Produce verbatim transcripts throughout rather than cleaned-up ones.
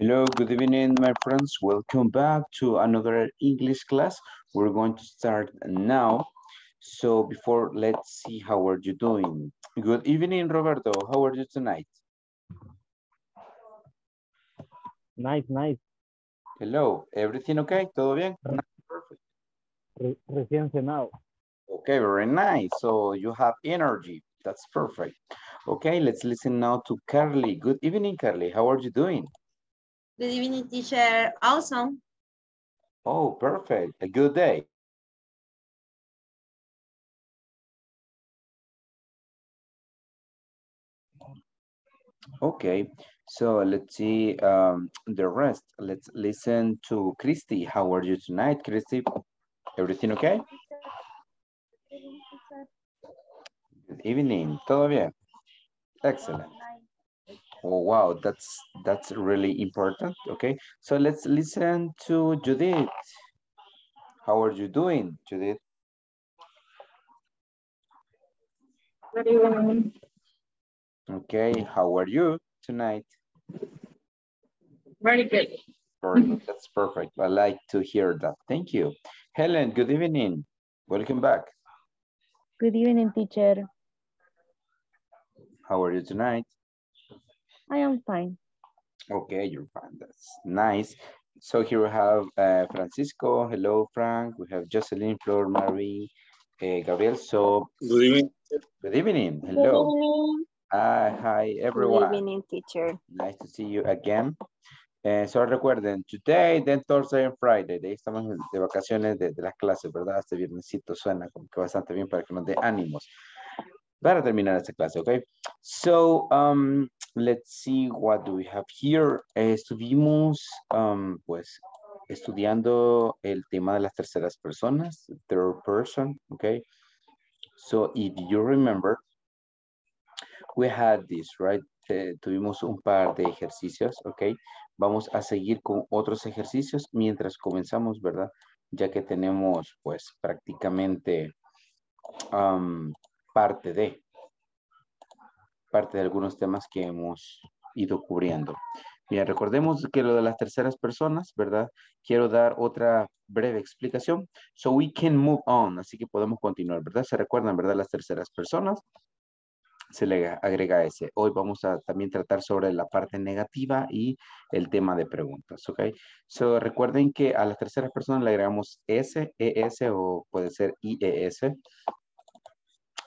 Hello, good evening, my friends. Welcome back to another English class. We're going to start now. So before, let's see how are you doing. Good evening, Roberto. How are you tonight? Nice, nice. Hello, everything okay? ¿Todo bien? Perfect. Re recién cenado. Okay, very nice. So you have energy. That's perfect. Okay, let's listen now to Carly. Good evening, Carly. How are you doing? Good evening, teacher. Awesome. Oh, perfect. A good day. Okay, so let's see um, the rest. Let's listen to Christy. How are you tonight, Christy? Everything okay? Good evening. Todo bien. Excellent. Oh, wow, that's that's really important. Okay, so let's listen to Judith. How are you doing, Judith? Good evening. Okay, how are you tonight? Very good. Perfect. That's perfect. I like to hear that. Thank you. Helen, good evening. Welcome back. Good evening, teacher. How are you tonight? I am fine. Okay, you're fine. That's nice. So here we have uh, Francisco. Hello, Frank. We have Jocelyn, Flor, Marie, uh, Gabriel. So good evening. Good evening. Hello. Good evening. Uh, hi, everyone. Good evening, teacher. Nice to see you again. Uh, so recuerden, today, then Thursday and Friday. De ahí estamos de vacaciones de, de las clases, ¿verdad? Este viernesito suena como que bastante bien para que nos dé ánimos para terminar esta clase, okay? So, um, let's see what do we have here. Eh, estuvimos, um, pues, estudiando el tema de las terceras personas, third person, okay? So, if you remember, we had this, right? Eh, tuvimos un par de ejercicios, okay? Vamos a seguir con otros ejercicios mientras comenzamos, ¿verdad? Ya que tenemos, pues, prácticamente... Um, parte de, parte de algunos temas que hemos ido cubriendo. Bien, recordemos que lo de las terceras personas, ¿verdad? Quiero dar otra breve explicación. So we can move on, así que podemos continuar, ¿verdad? Se recuerdan, ¿verdad? Las terceras personas, se le agrega ese. Hoy vamos a también tratar sobre la parte negativa y el tema de preguntas, ¿ok? So recuerden que a las terceras personas le agregamos S, E S o puede ser I E S,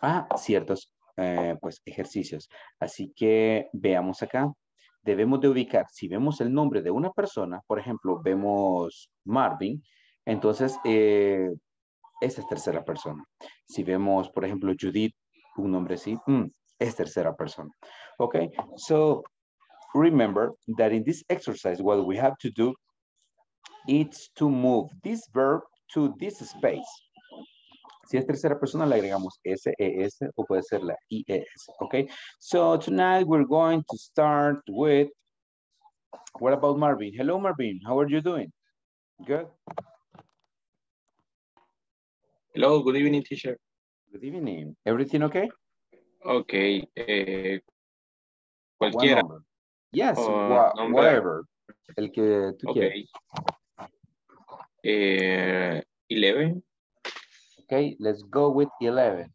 a ciertos eh, pues, ejercicios. Así que veamos acá. Debemos de ubicar, si vemos el nombre de una persona, por ejemplo, vemos Marvin, entonces eh, esa es tercera persona. Si vemos, por ejemplo, Judith, un nombre así, mm, es tercera persona. Okay, so remember that in this exercise, what we have to do is to move this verb to this space. Si es tercera persona, le agregamos S E S o puede ser la I E S, okay? So tonight we're going to start with, what about Marvin? Hello, Marvin. How are you doing? Good? Hello, good evening, teacher. Good evening. Everything okay? Okay. Eh, cualquiera. Yes, uh, wh whatever. El que tú okay. quieras. eleven. Eh, Okay, let's go with eleven.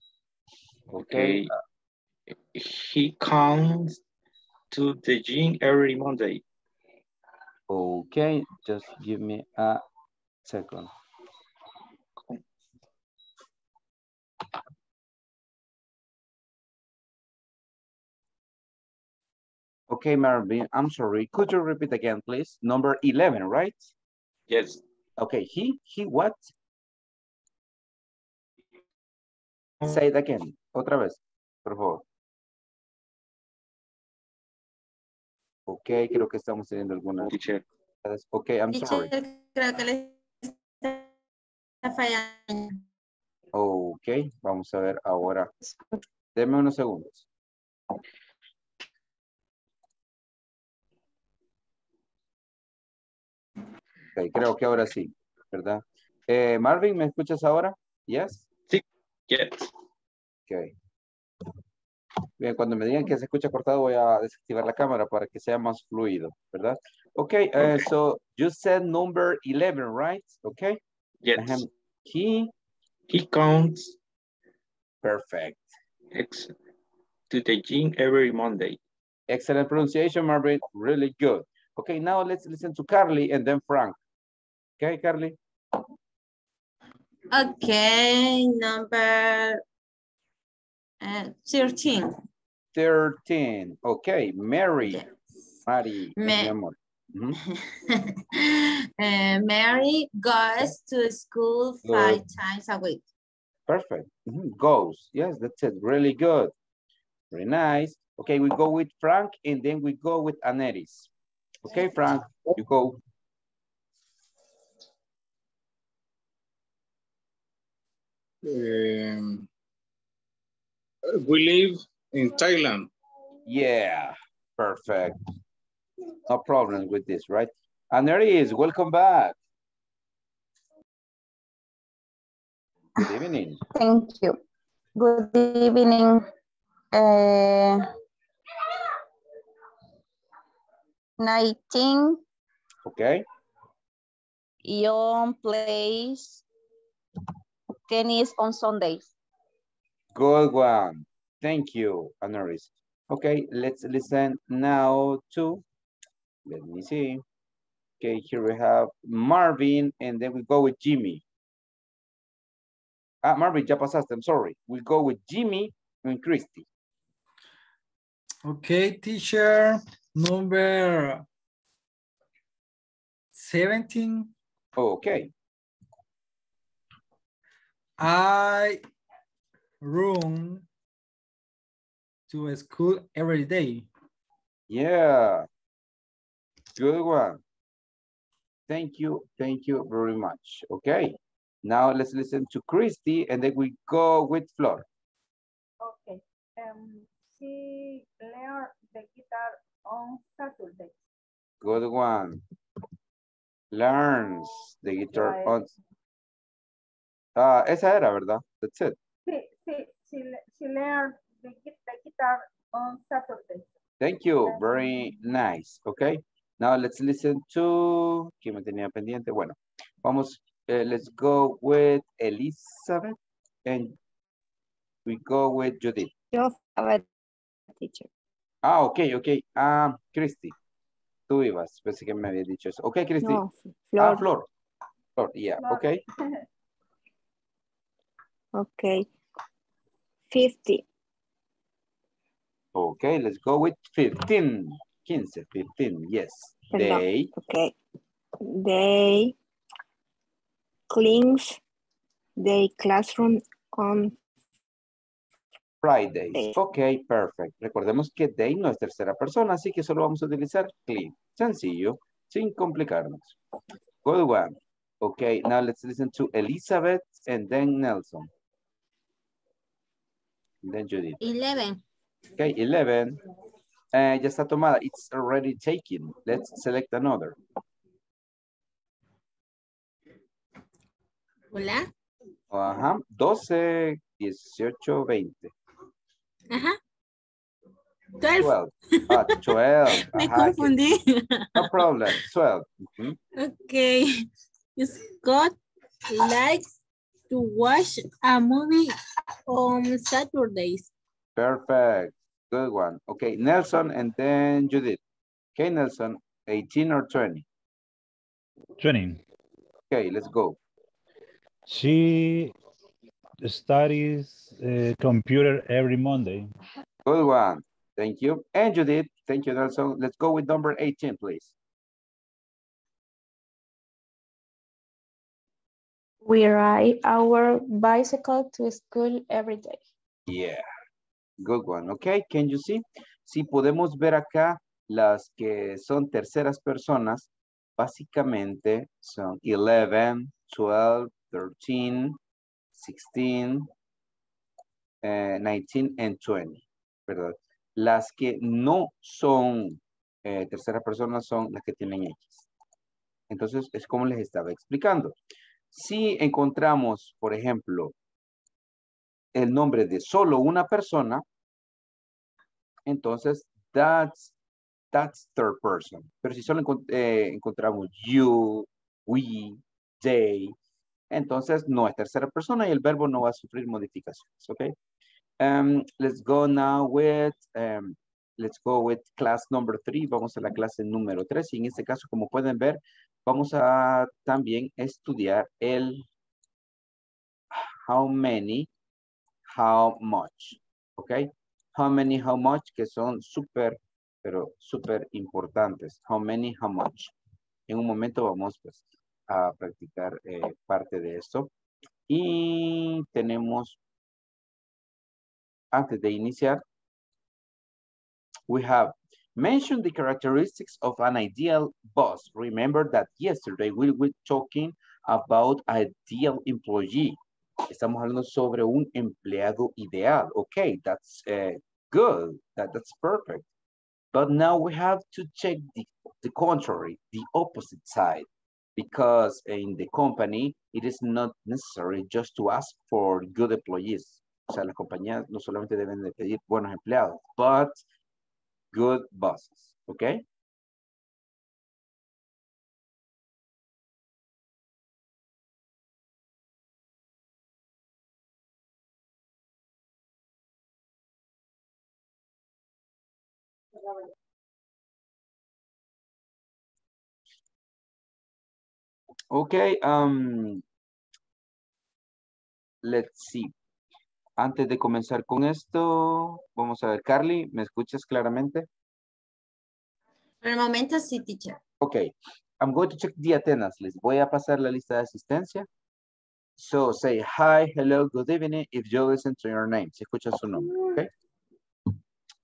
Okay. okay. He comes to the gym every Monday. Okay, just give me a second. Okay, Marvin, I'm sorry. Could you repeat again, please? Number eleven, right? Yes. Okay, he, he what? Say it again. Otra vez, por favor. Ok, creo que estamos teniendo algunas... Ok, I'm sorry. Creo que le está fallando. Ok, vamos a ver ahora. Deme unos segundos. Ok, creo que ahora sí, ¿verdad? Eh, Marvin, ¿me escuchas ahora? Yes. Yes. Okay. Bien, cuando me digan que se escucha cortado voy a desactivar la cámara para que sea más fluido, ¿verdad? Okay, uh, okay. So you said number eleven, right? Okay. Yes. Um, he he counts. Perfect. Excellent. To the gym every Monday. Excellent pronunciation, Marvin. Really good. Okay, now let's listen to Carly and then Frank. Okay, Carly. Okay, number uh, thirteen. Thirteen. Okay, Mary. Yes. Mary. Ma mm-hmm. uh, Mary goes to school five good. times a week. Perfect. Mm-hmm. Goes. Yes, that's it. Really good. Very nice. Okay, we go with Frank and then we go with Aneris. Okay, Frank, you go. Um, we live in Thailand. Yeah, perfect. No problem with this, right? Aneris, welcome back. Good evening. Thank you. Good evening. Uh, nineteen. Okay. John plays tennis on Sundays. Good one. Thank you, Aneris. Okay, let's listen now to, let me see. Okay, here we have Marvin and then we go with Jimmy. Ah, Marvin, ya pasaste, I'm sorry. We go with Jimmy and Christy. Okay, teacher, number seventeen. Okay. I run to school every day. Yeah, good one. Thank you, thank you very much. Okay, now let's listen to Christy and then we go with Flor. Okay, um, she learned the guitar on Saturday. Good one. Learns the guitar right. on Ah, esa era, ¿verdad? That's it. Sí, sí, she, she learned the, the guitar on Saturday. Thank you, very nice, okay? Now let's listen to, ¿quién me tenía pendiente? Bueno, vamos, uh, let's go with Elizabeth and we go with Judith. Yo, a teacher. Ah, okay, okay. Ah, um, Christy, tú ibas, pensé que me había dicho eso. Okay, Christy. No, Flor. Ah, Flor. Flor, yeah, Flor. Okay. Okay, fifty. Okay, let's go with fifteen. fifteen, yes. Perdón. They. Okay. They clean their classroom on Fridays. Day. Okay, perfect. Recordemos que they no es tercera persona, así que solo vamos a utilizar clean. Sencillo, sin complicarnos. Good one. Okay, now let's listen to Elizabeth and then Nelson. Then Judith. eleven. Okay, eleven. Uh, ya está tomada. It's already taken. Let's select another. Hola. Ajá. doce, dieciocho, veinte. Ajá. twelve. twelve. Ah, twelve. Me Ajá. confundí. No problem. twelve. Mm-hmm. Okay. Scott likes to watch a movie on Saturdays. Perfect. Good one. Okay, Nelson and then Judith. Okay, Nelson, eighteen or twenty? twenty. Okay, let's go. She studies uh, computer every Monday. Good one. Thank you. And Judith, thank you, Nelson. Let's go with number eighteen, please. We ride our bicycle to school every day. Yeah, good one. Okay, can you see? Si podemos ver acá las que son terceras personas, básicamente son eleven, twelve, thirteen, sixteen, eh, nineteen, and twenty, ¿verdad? Las que no son eh, terceras personas son las que tienen X. Entonces, es como les estaba explicando. Si encontramos, por ejemplo, el nombre de solo una persona, entonces that's that's third person. Pero si solo encont eh, encontramos you, we, they, entonces no es tercera persona y el verbo no va a sufrir modificaciones, ¿ok? Um, let's go now with, um, let's go with class number three. Vamos a la clase número tres y en este caso, como pueden ver, vamos a también estudiar el how many, how much, ¿ok? How many, how much, que son súper, pero súper importantes. How many, how much. En un momento vamos pues a practicar eh, parte de esto. Y tenemos, antes de iniciar, we have mentioned the characteristics of an ideal boss. Remember that yesterday we were talking about ideal employee. Estamos hablando sobre un empleado ideal. Okay, that's uh, good. That, that's perfect. But now we have to check the, the contrary, the opposite side. Because in the company, it is not necessary just to ask for good employees. O sea, las compañías no solamente deben de pedir buenos empleados, but good bosses, okay? Okay, um, let's see. Antes de comenzar con esto, vamos a ver, Carly, ¿me escuchas claramente? Por el momento sí, teacher. Okay, I'm going to check the attendance list. Voy a pasar la lista de asistencia. So, say hi, hello, good evening, if you listen to your name. Si escuchas su nombre, okay?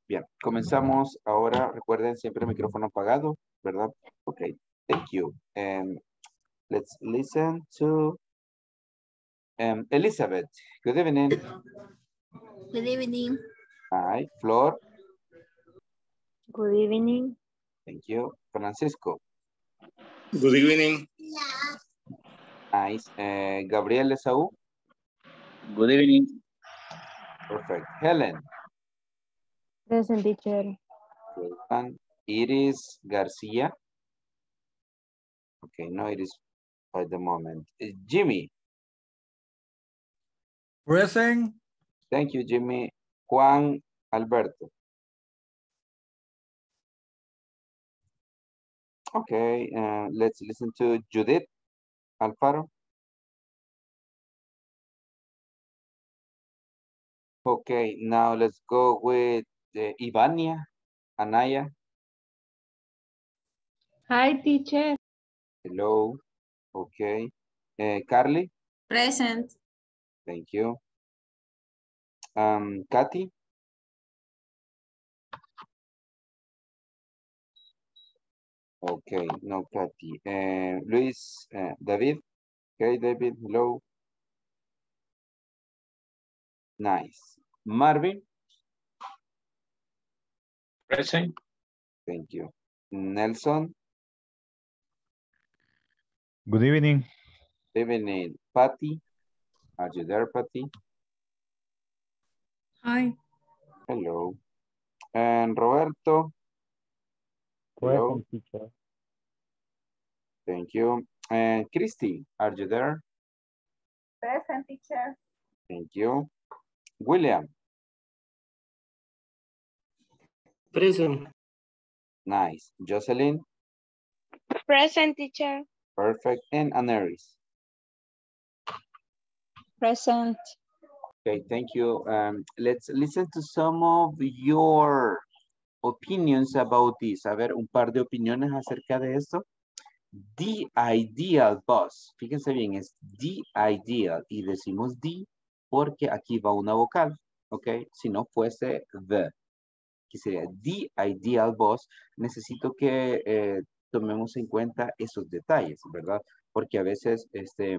Bien, comenzamos ahora. Recuerden siempre el micrófono apagado, ¿verdad? Okay, thank you. And let's listen to um, Elizabeth. Good evening. Good evening. All right, Flor. Good evening. Thank you. Francisco. Good evening. Nice. Uh, Gabriel Esaú. Good evening. Perfect. Helen. Present, teacher. Iris Garcia. Okay, no, it is by the moment. Jimmy. Present. Thank you, Jimmy. Juan Alberto. Okay, uh, let's listen to Judith Alfaro. Okay, now let's go with uh, Ivania Anaya. Hi, teacher. Hello. Okay. Uh, Carly? Present. Thank you. Um, Kathy? Okay, no Kathy. Uh, Luis, uh, David? Okay, David, hello. Nice. Marvin? Present. Thank you. Nelson? Good evening. Good evening. Patty? Are you there, Patty? Hi. Hello. And Roberto? Hello. Welcome, thank you. And Christy, are you there? Present, teacher. Thank you. William? Present. Nice. Jocelyn? Present, teacher. Perfect. And Aneris? Present. Okay, thank you. Um, let's listen to some of your opinions about this. A ver, un par de opiniones acerca de esto. The ideal boss. Fíjense bien, es the ideal. Y decimos the porque aquí va una vocal. Ok, si no fuese the, que sería the ideal boss, necesito que eh, tomemos en cuenta esos detalles, ¿verdad? Porque a veces este,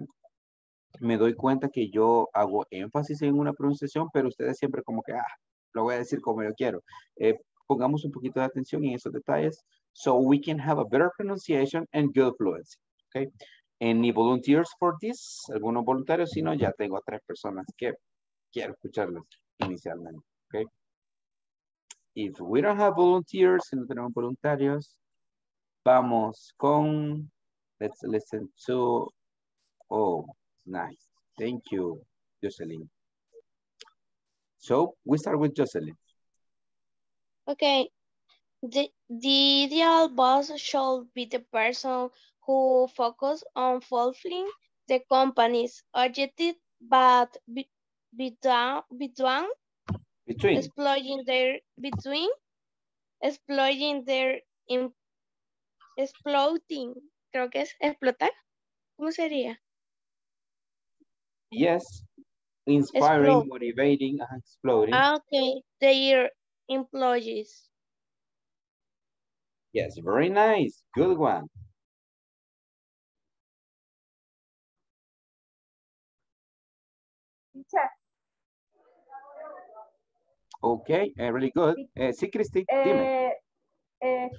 me doy cuenta que yo hago énfasis en una pronunciación, pero ustedes siempre como que, ah, lo voy a decir como yo quiero. Eh, pongamos un poquito de atención en esos detalles, so we can have a better pronunciation and good fluency, okay? Any volunteers for this? Algunos voluntarios, si no, ya tengo a tres personas que quiero escucharles inicialmente, okay? If we don't have volunteers, si no tenemos voluntarios, vamos con, let's listen to, oh, nice. Thank you, Jocelyn. So we start with Jocelyn. Okay. The, the ideal boss should be the person who focuses on fulfilling the company's objective, but be, be down, be down, between exploiting their between exploiting their in, exploiting. Creo que es explotar. ¿Cómo sería? Yes, inspiring, Explode. motivating, and exploding. Okay, their employees. Yes, very nice. Good one. Teacher. Okay, uh, really good. Uh, sí, Christy, eh, dime. Eh,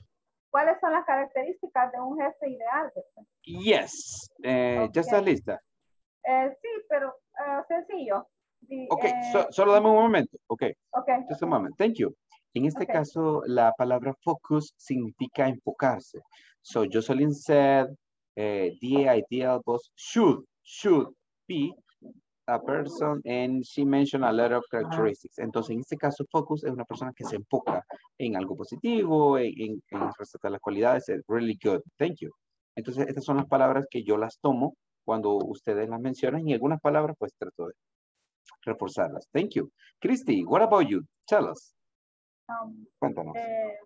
¿Cuáles son las características de un jefe ideal? Yes, eh, okay. ¿Ya está lista? Eh, sí, pero uh, sencillo. Sí, ok, eh, so, solo dame un momento. Ok, okay. Just a moment. Thank you. En este okay. caso, la palabra focus significa enfocarse. So, Jocelyn said, eh, the ideal boss should, should be a person, and she mentioned a lot of characteristics. Entonces, en este caso, focus es una persona que se enfoca en algo positivo, en, en, en resaltar las cualidades. It's really good. Thank you. Entonces, estas son las palabras que yo las tomo cuando ustedes las mencionan, y algunas palabras, pues, trato de reforzarlas. Thank you. Christy, what about you? Tell us. Um, Cuéntanos. Eh,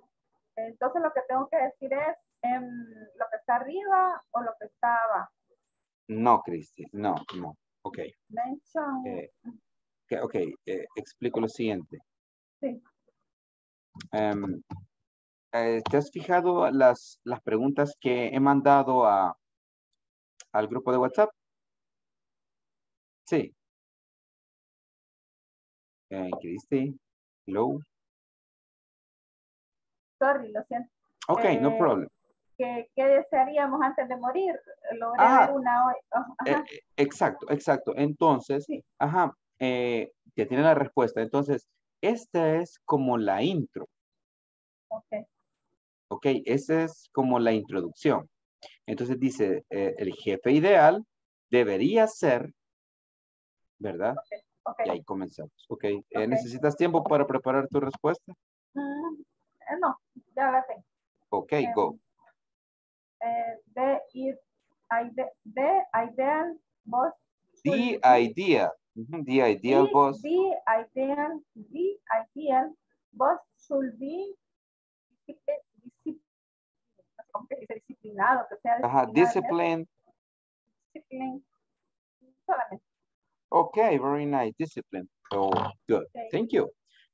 entonces lo que tengo que decir es eh, lo que está arriba o lo que está abajo. No, Cristi, no, no. Ok. Eh, ok, okay. Eh, explico lo siguiente. Sí. Um, eh, ¿Te has fijado las, las preguntas que he mandado a, al grupo de WhatsApp? Sí. Eh, Cristi, hello. Sorry, lo siento. Ok, eh, no problem. ¿qué, ¿Qué desearíamos antes de morir? Logré ah, ver una hoy. Oh, eh, exacto, exacto. Entonces, sí. ajá, eh, ya tiene la respuesta. Entonces, esta es como la intro. Ok. Ok, esa es como la introducción. Entonces dice, eh, el jefe ideal debería ser, ¿verdad? Okay, okay. Y ahí comenzamos. Ok, okay. Eh, ¿necesitas tiempo para preparar tu respuesta? Mm. No, ya la tengo. Ok, um, go. Eh, the, the, the ideal boss. The ideal. The ideal the, boss. The ideal, the ideal boss should be disciplinado. Que sea Ajá, discipline. Discipline. Solamente. Ok, very nice. Discipline. Oh, good. Okay. Thank you.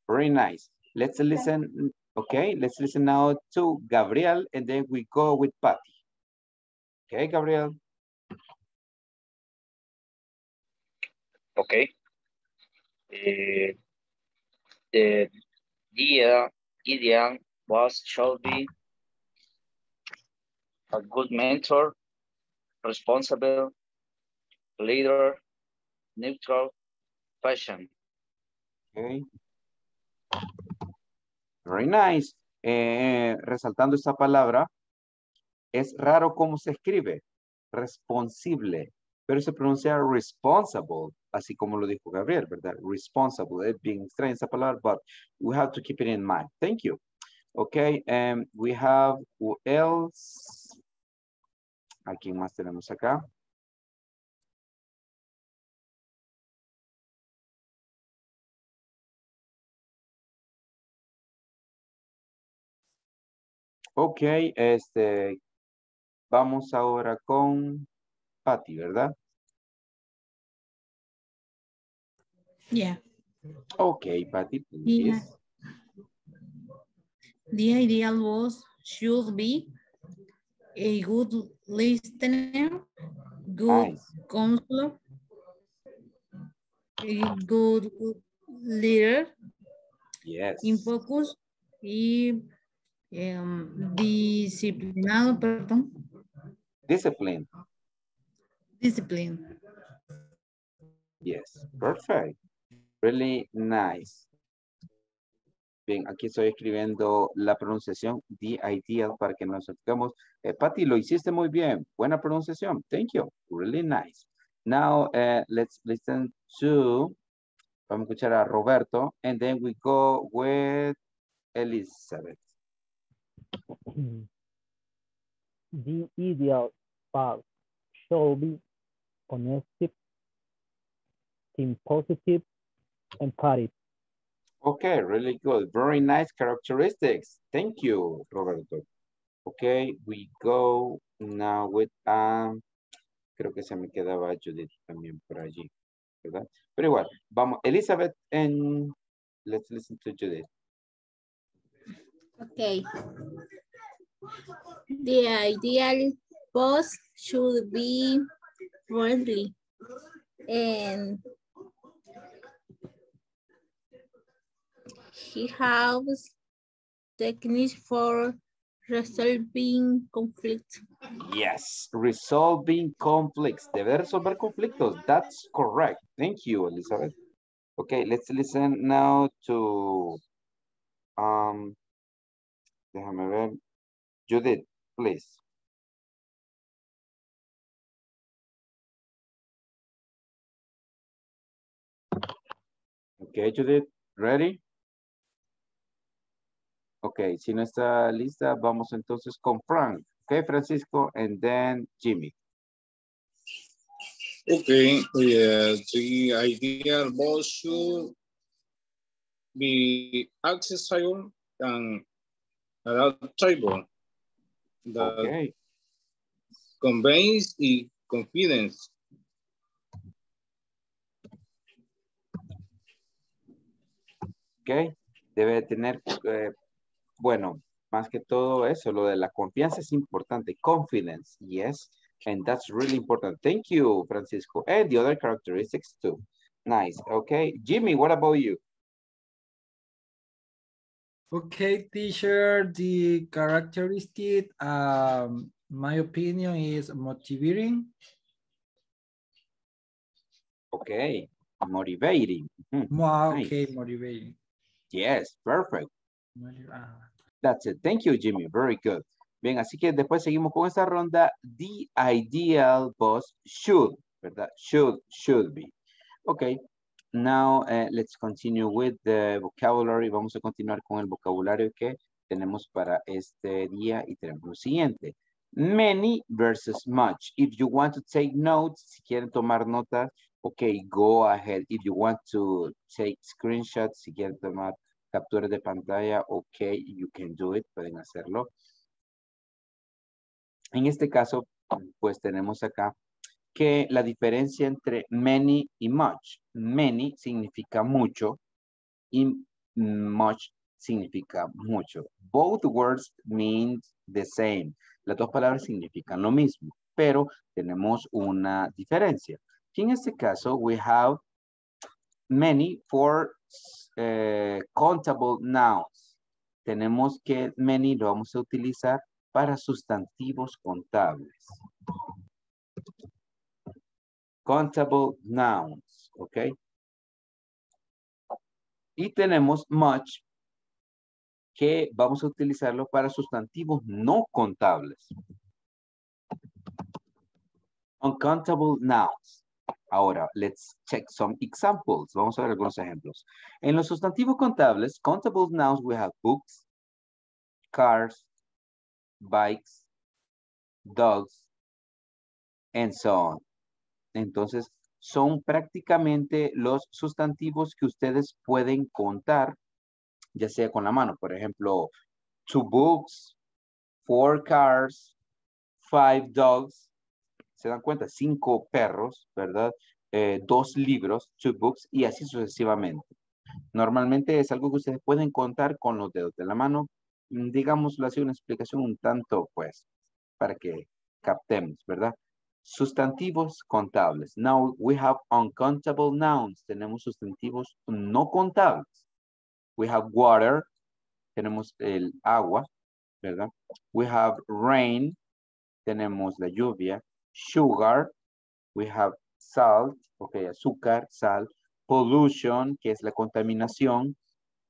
Very nice. Let's okay. listen. Okay, let's listen now to Gabriel, and then we go with Patty. Okay, Gabriel. Okay. Uh, the ideal, ideal boss should be a good mentor, responsible, leader, neutral, patient. Okay. Very nice. Eh, resaltando esta palabra, es raro cómo se escribe. Responsible. Pero se pronuncia responsible, así como lo dijo Gabriel, ¿verdad? Responsible. Es bien extraña esa palabra, but we have to keep it in mind. Thank you. Okay, um, we have, who else? ¿A quién más tenemos acá? Ok, este, vamos ahora con Patty, ¿verdad? Yeah. Ok, Patty, please. The ideal boss should be a good listener, good nice. counselor, a good leader, yes. in focus, y... Um, disciplinado, perdón. Discipline. Discipline. Yes, perfect. Really nice. Bien, aquí estoy escribiendo la pronunciación, the ideal, para que nos acerquemos. Eh, Patty, lo hiciste muy bien. Buena pronunciación. Thank you. Really nice. Now, uh, let's listen to, vamos a escuchar a Roberto, and then we go with Elizabeth. The ideal path should be honesty, team positive, and party. Okay, really good. Very nice characteristics. Thank you, Roberto. Okay, we go now with, um, creo que se me quedaba Judith también por allí, ¿verdad? Pero igual, vamos, Elizabeth, and let's listen to Judith. Okay. The ideal boss should be friendly and he has techniques for resolving conflicts. Yes, resolving conflicts. Debe resolver conflictos. That's correct. Thank you, Elizabeth. Okay, let's listen now to um déjame ver. Judith, please. Okay, Judith, ready? Ok, si no está lista, vamos entonces con Frank. Ok, Francisco, and then Jimmy. Ok, yeah, the ideal boss should be accessible and adaptable. That okay. Conveys the confidence. Ok, debe tener... Eh, Bueno, más que todo eso, lo de la confianza es importante. Confidence, yes. And that's really important. Thank you, Francisco. And the other characteristics too. Nice. Okay. Jimmy, what about you? Okay, teacher. The characteristic, um, my opinion is motivating. Okay. Motivating. Mm-hmm. Okay, nice. Motivating. Yes, perfect. That's it. Thank you, Jimmy. Very good. Bien, así que después seguimos con esta ronda. The ideal boss should, ¿verdad? Should, should be. Okay. Now, uh, let's continue with the vocabulary. Vamos a continuar con el vocabulario que tenemos para este día y tenemos lo siguiente. Many versus much. If you want to take notes, si quieren tomar notas, okay, go ahead. If you want to take screenshots, si quieren tomar capturas de pantalla, ok, you can do it, pueden hacerlo. En este caso, pues tenemos acá que la diferencia entre many y much. Many significa mucho y much significa mucho. Both words mean the same. Las dos palabras significan lo mismo, pero tenemos una diferencia. Y en este caso, we have many for Eh, countable nouns. Tenemos que many lo vamos a utilizar para sustantivos contables. Countable nouns, ok. Y tenemos much que vamos a utilizarlo para sustantivos no contables. Uncountable nouns. Ahora, let's check some examples. Vamos a ver algunos ejemplos. En los sustantivos contables, countable nouns, we have books, cars, bikes, dogs, and so on. Entonces, son prácticamente los sustantivos que ustedes pueden contar, ya sea con la mano. Por ejemplo, two books, four cars, five dogs. Se dan cuenta, cinco perros, ¿verdad? Eh, dos libros, two books, y así sucesivamente. Normalmente es algo que ustedes pueden contar con los dedos de la mano. Digámoslo así, una explicación un tanto, pues, para que captemos, ¿verdad? Sustantivos contables. Now we have uncountable nouns. Tenemos sustantivos no contables. We have water. Tenemos el agua, ¿verdad? We have rain. Tenemos la lluvia. Sugar, we have salt, okay, azúcar, sal, pollution, que es la contaminación,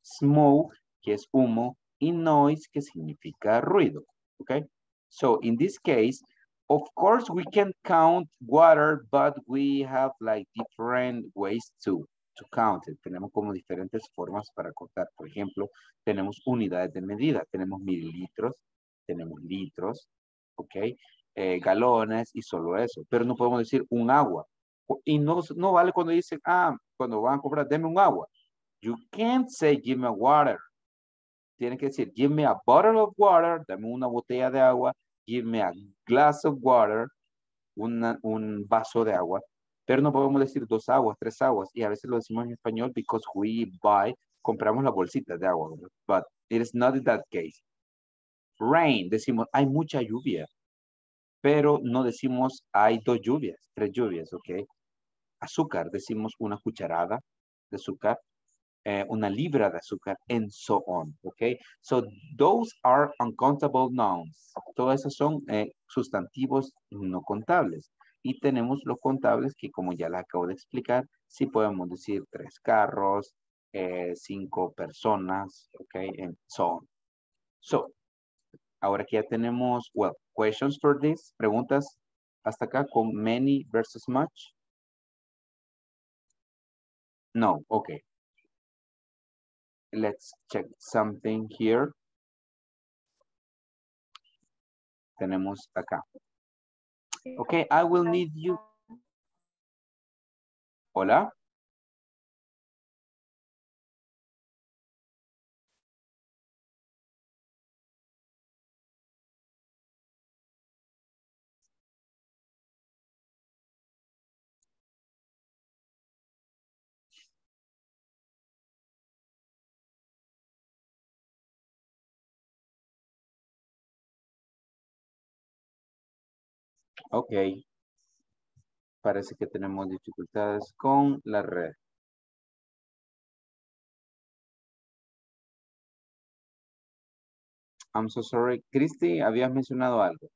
smoke, que es humo, y noise, que significa ruido, okay? So in this case, of course we can count water, but we have like different ways to, to count it. Tenemos como diferentes formas para contar. Por ejemplo, tenemos unidades de medida. Tenemos mililitros, tenemos litros, okay? Eh, galones y solo eso. Pero no podemos decir un agua. Y no, no vale cuando dicen, ah, cuando van a comprar, deme un agua. You can't say, give me water. Tienen que decir, give me a bottle of water, dame una botella de agua, give me a glass of water, una, un vaso de agua. Pero no podemos decir dos aguas, tres aguas. Y a veces lo decimos en español because we buy, compramos la bolsita de agua. But it is not in that case. Rain, decimos, hay mucha lluvia. Pero no decimos, hay dos lluvias, tres lluvias, ¿ok? Azúcar, decimos una cucharada de azúcar. Eh, una libra de azúcar, and so on, okay? So those are uncountable nouns. Todas esas son eh, sustantivos no contables. Y tenemos los contables que, como ya les acabo de explicar, sí podemos decir tres carros, eh, cinco personas, okay? And so on. So, ahora que ya tenemos, well, questions for this, preguntas hasta acá con many versus much. No, okay. Let's check something here. Tenemos acá. Okay, I will need you. Hola. Ok, parece que tenemos dificultades con la red. I'm so sorry. Christy, habías mencionado algo.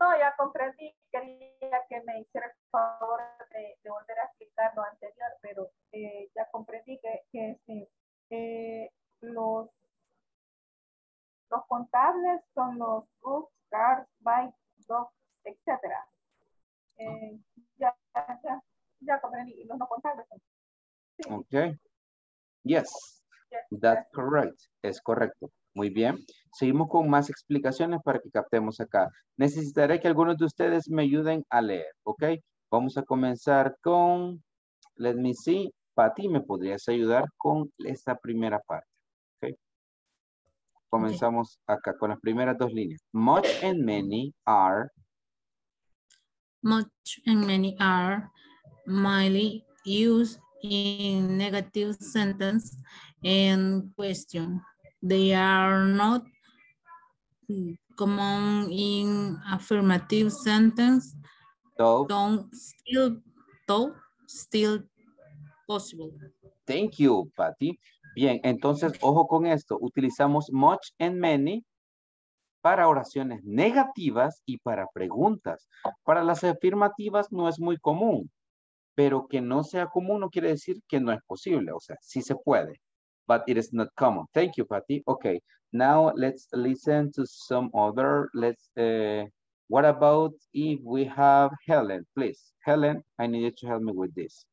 No, ya comprendí. Quería que me hiciera el favor de, de volver a explicar lo anterior, pero eh, ya comprendí que, que sí, eh, los Los contables son los books, cars, bikes, dogs, etcétera. Eh, ya, ya, ya comprendí. Los no contables son. Sí. Ok. Yes, yes, that's correct. Es correcto. Muy bien. Seguimos con más explicaciones para que captemos acá. Necesitaré que algunos de ustedes me ayuden a leer. Ok. Vamos a comenzar con, let me see, Patty, ¿me podrías ayudar con esta primera parte? Comenzamos okay. Acá con las primeras dos líneas. Much and many are. Much and many are mainly used in negative sentence and question. They are not common in affirmative sentence. Though. Don't still, though, still possible. Thank you, Patty. Bien, entonces, ojo con esto. Utilizamos much and many para oraciones negativas y para preguntas. Para las afirmativas no es muy común, pero que no sea común no quiere decir que no es posible. O sea, sí se puede, but it is not common. Thank you, Patty. Okay, now let's listen to some other. Let's, uh, what about if we have Helen, please? Helen, I need you to help me with this.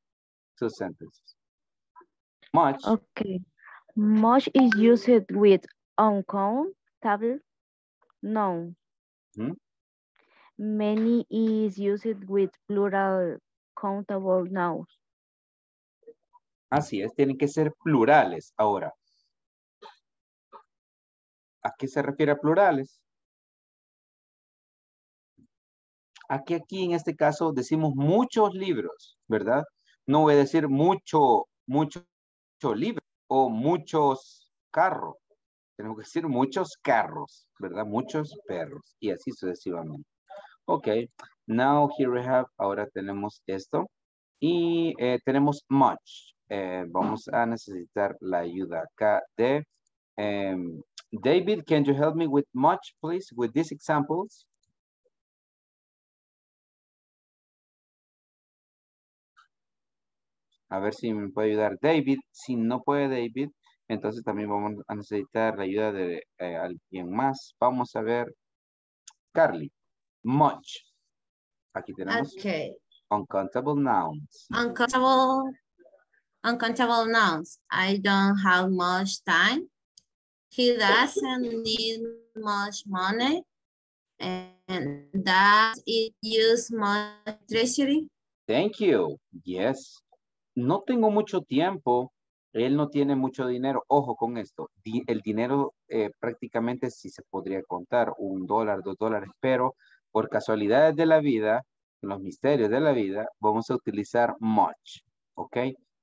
Two sentences. Much. Okay. Much is used with uncountable noun. Hmm? Many is used with plural countable nouns. Así es, tienen que ser plurales ahora. ¿A qué se refiere a plurales? Aquí, aquí en este caso decimos muchos libros, ¿verdad? No voy a decir mucho, mucho. Mucho libro o muchos carros. Tenemos que decir muchos carros, ¿verdad? Muchos perros. Y así sucesivamente. Ok. Now here we have. Ahora tenemos esto. Y eh, tenemos much. Eh, vamos a necesitar la ayuda acá de eh, David, can you help me with much, please? With these examples. A ver si me puede ayudar David. Si no puede David, entonces también vamos a necesitar la ayuda de eh, alguien más. Vamos a ver. Carly. Much. Aquí tenemos. Okay. Uncountable nouns. Uncountable, uncountable nouns. I don't have much time. He doesn't need much money. And does it use my treasury? Thank you. Yes. No tengo mucho tiempo. Él no tiene mucho dinero. Ojo con esto. Di el dinero eh, prácticamente sí se podría contar. Un dólar, dos dólares. Pero por casualidades de la vida, los misterios de la vida, vamos a utilizar much. ¿Ok?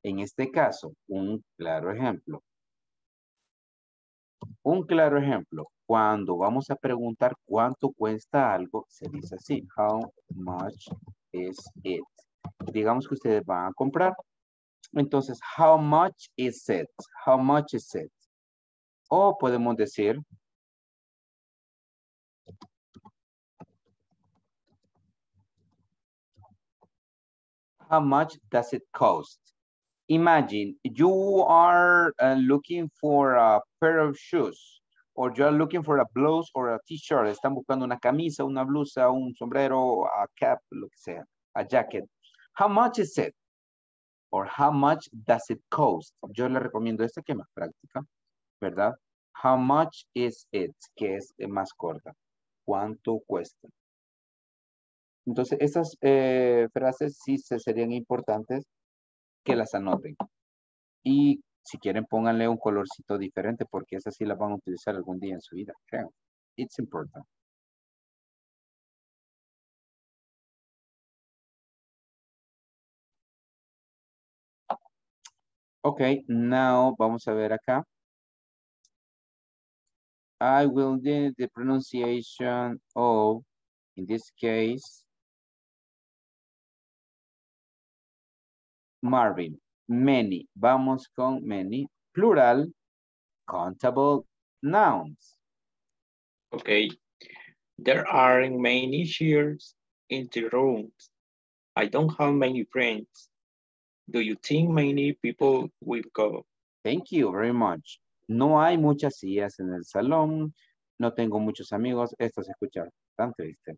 En este caso, un claro ejemplo. Un claro ejemplo. Cuando vamos a preguntar cuánto cuesta algo, se dice así. How much is it? Digamos que ustedes van a comprar. Entonces, how much is it? How much is it? O podemos decir, how much does it cost? Imagine you are uh, looking for a pair of shoes, or you are looking for a blouse or a t-shirt. Están buscando una camisa, una blusa, un sombrero, a cap, lo que sea, a jacket. How much is it? Or how much does it cost? Yo le recomiendo esta que es más práctica, ¿verdad? How much is it? Que es más corta. ¿Cuánto cuesta? Entonces, esas eh, frases sí se serían importantes que las anoten. Y si quieren, pónganle un colorcito diferente porque esas sí las van a utilizar algún día en su vida, creo. It's important. Ok, now vamos a ver acá. I will do the pronunciation of, in this case, Marvin. Many. Vamos con many. Plural, countable nouns. Ok. There aren't many chairs in the rooms. I don't have many friends. Do you think many people will go? Thank you very much. No hay muchas sillas en el salón. No tengo muchos amigos. Esto se escucha bastante, ¿viste?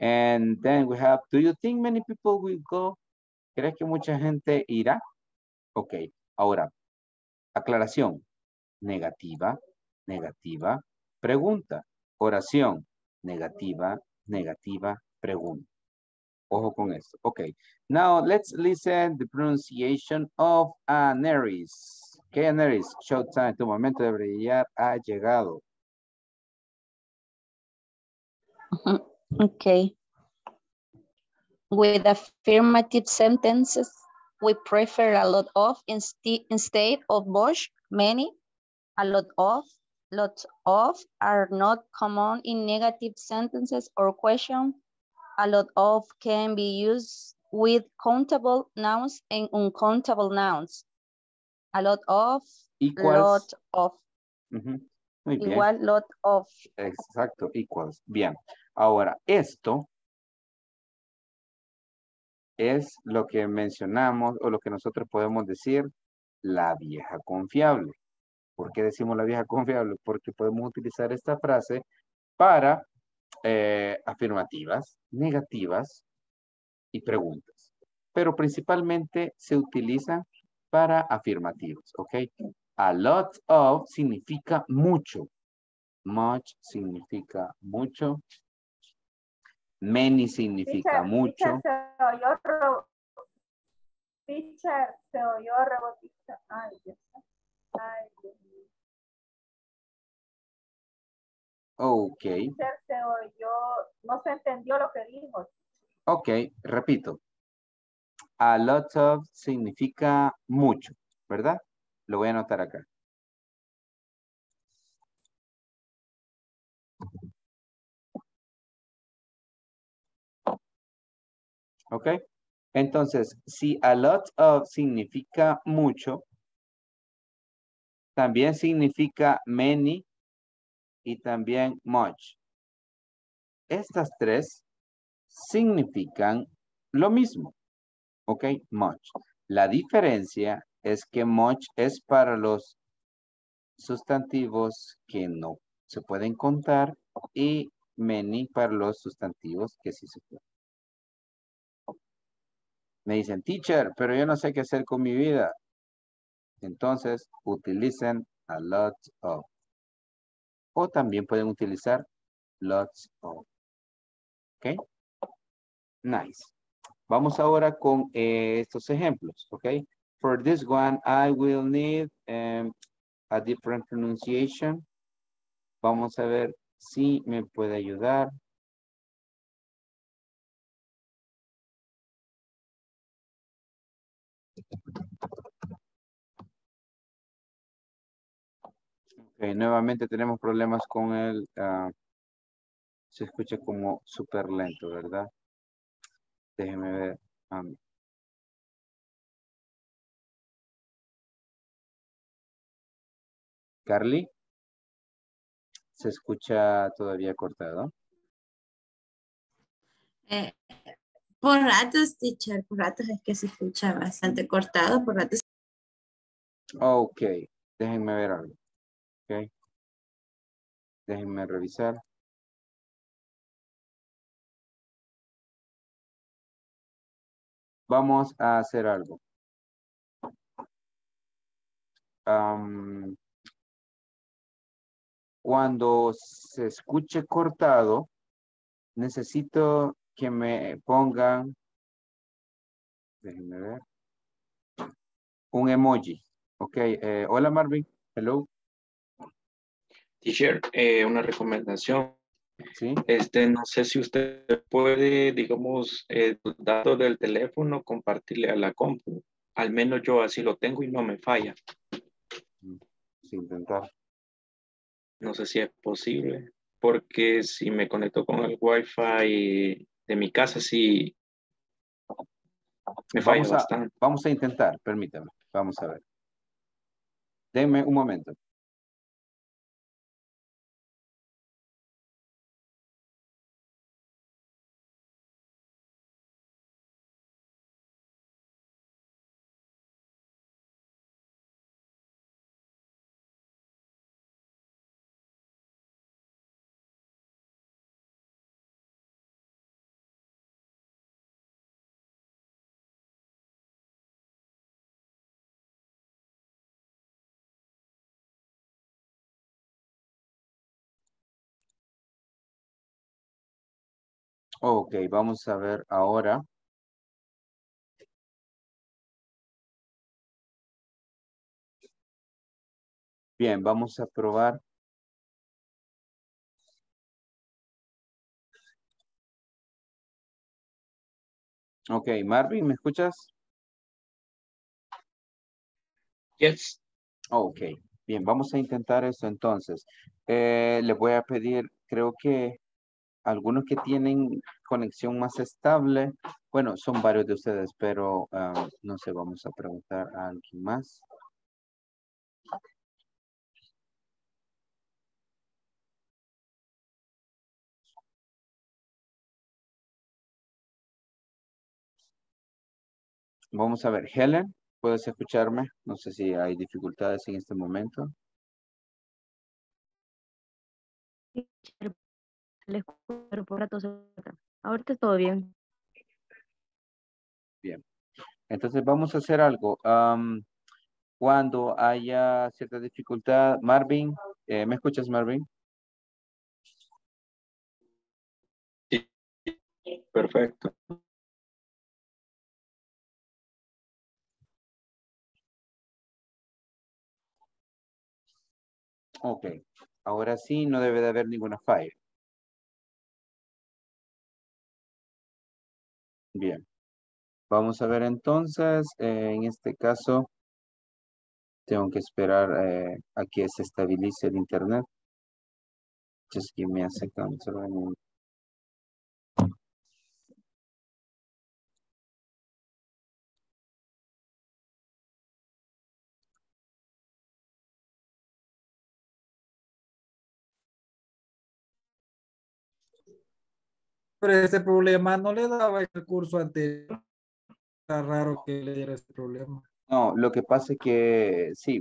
And then we have, do you think many people will go? ¿Crees que mucha gente irá? Ok. Ahora, aclaración. Negativa, negativa, pregunta. Oración. Negativa, negativa, pregunta. Ojo con esto. Okay. Now let's listen the pronunciation of Aneris. Okay, Aneris, showtime. Tu momento de brillar ha llegado. Okay. With affirmative sentences, we prefer a lot of instead instead of much, many, a lot of, lots of are not common in negative sentences or questions. A lot of can be used with countable nouns and uncountable nouns. A lot of, equals, lot of. Uh-huh. Muy bien. Igual, lot of. Exacto, equals. Bien. Ahora, esto es lo que mencionamos o lo que nosotros podemos decir, la vieja confiable. ¿Por qué decimos la vieja confiable? Porque podemos utilizar esta frase para Eh, afirmativas, negativas y preguntas, pero principalmente se utilizan para afirmativas, ¿ok? A lot of significa mucho, much significa mucho, many significa teacher, mucho. Teacher, se oyó ro... teacher, se oyó robotista. Ay, Dios. Ay, Dios. Ok. Yo no se entendió lo que dijo. Ok, repito. A lot of significa mucho, ¿verdad? Lo voy a anotar acá. Ok. Entonces, si a lot of significa mucho, también significa many, y también much. Estas tres significan lo mismo. Ok, much. La diferencia es que much es para los sustantivos que no se pueden contar y many para los sustantivos que sí se pueden. Me dicen, teacher, pero yo no sé qué hacer con mi vida. Entonces, utilicen a lot of. O también pueden utilizar lots of. ¿Ok? Nice. Vamos ahora con eh, estos ejemplos. ¿Ok? For this one, I will need um, a different pronunciation. Vamos a ver si me puede ayudar. Okay, nuevamente tenemos problemas con el... Uh, se escucha como súper lento, ¿verdad? Déjenme ver. Um, Carly, se escucha todavía cortado. Eh, por ratos, teacher, por ratos es que se escucha bastante cortado, por ratos. Ok, déjenme ver algo. Ok, déjenme revisar. Vamos a hacer algo. Um, Cuando se escuche cortado, necesito que me pongan, déjenme ver, un emoji. Ok, eh, hola Marvin, hello. Teacher, eh, una recomendación. ¿Sí? Este, no sé si usted puede, digamos, eh, los datos del teléfono compartirle a la compu. Al menos yo así lo tengo y no me falla. Sin intentar. No sé si es posible, porque si me conecto con el Wi-Fi de mi casa, sí me falla bastante. Vamos a intentar, permítame, vamos a ver. Denme un momento. Ok, vamos a ver ahora. Bien, vamos a probar. Ok, Marvin, ¿me escuchas? Yes. Ok, bien, vamos a intentar eso entonces. Eh, les voy a pedir, creo que algunos que tienen conexión más estable, bueno, son varios de ustedes, pero uh, no sé, vamos a preguntar a alguien más. Vamos a ver, Helen, ¿puedes escucharme? No sé si hay dificultades en este momento. Pero por rato se... Ahorita todo bien. Bien. Entonces vamos a hacer algo. Um, cuando haya cierta dificultad, Marvin, eh, ¿me escuchas, Marvin? Sí. Perfecto. Ok. Ahora sí, no debe de haber ninguna falla. Bien, vamos a ver entonces, eh, en este caso, tengo que esperar eh, a que se estabilice el internet. Just give me a second. Pero ese problema no le daba el curso anterior. Está raro que le diera ese problema. No, lo que pasa es que sí,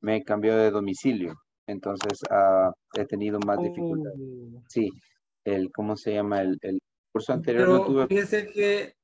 me cambió de domicilio. Entonces uh, he tenido más oh. dificultad. Sí, el, ¿cómo se llama? El, el curso anterior Pero no tuve... Fíjese que...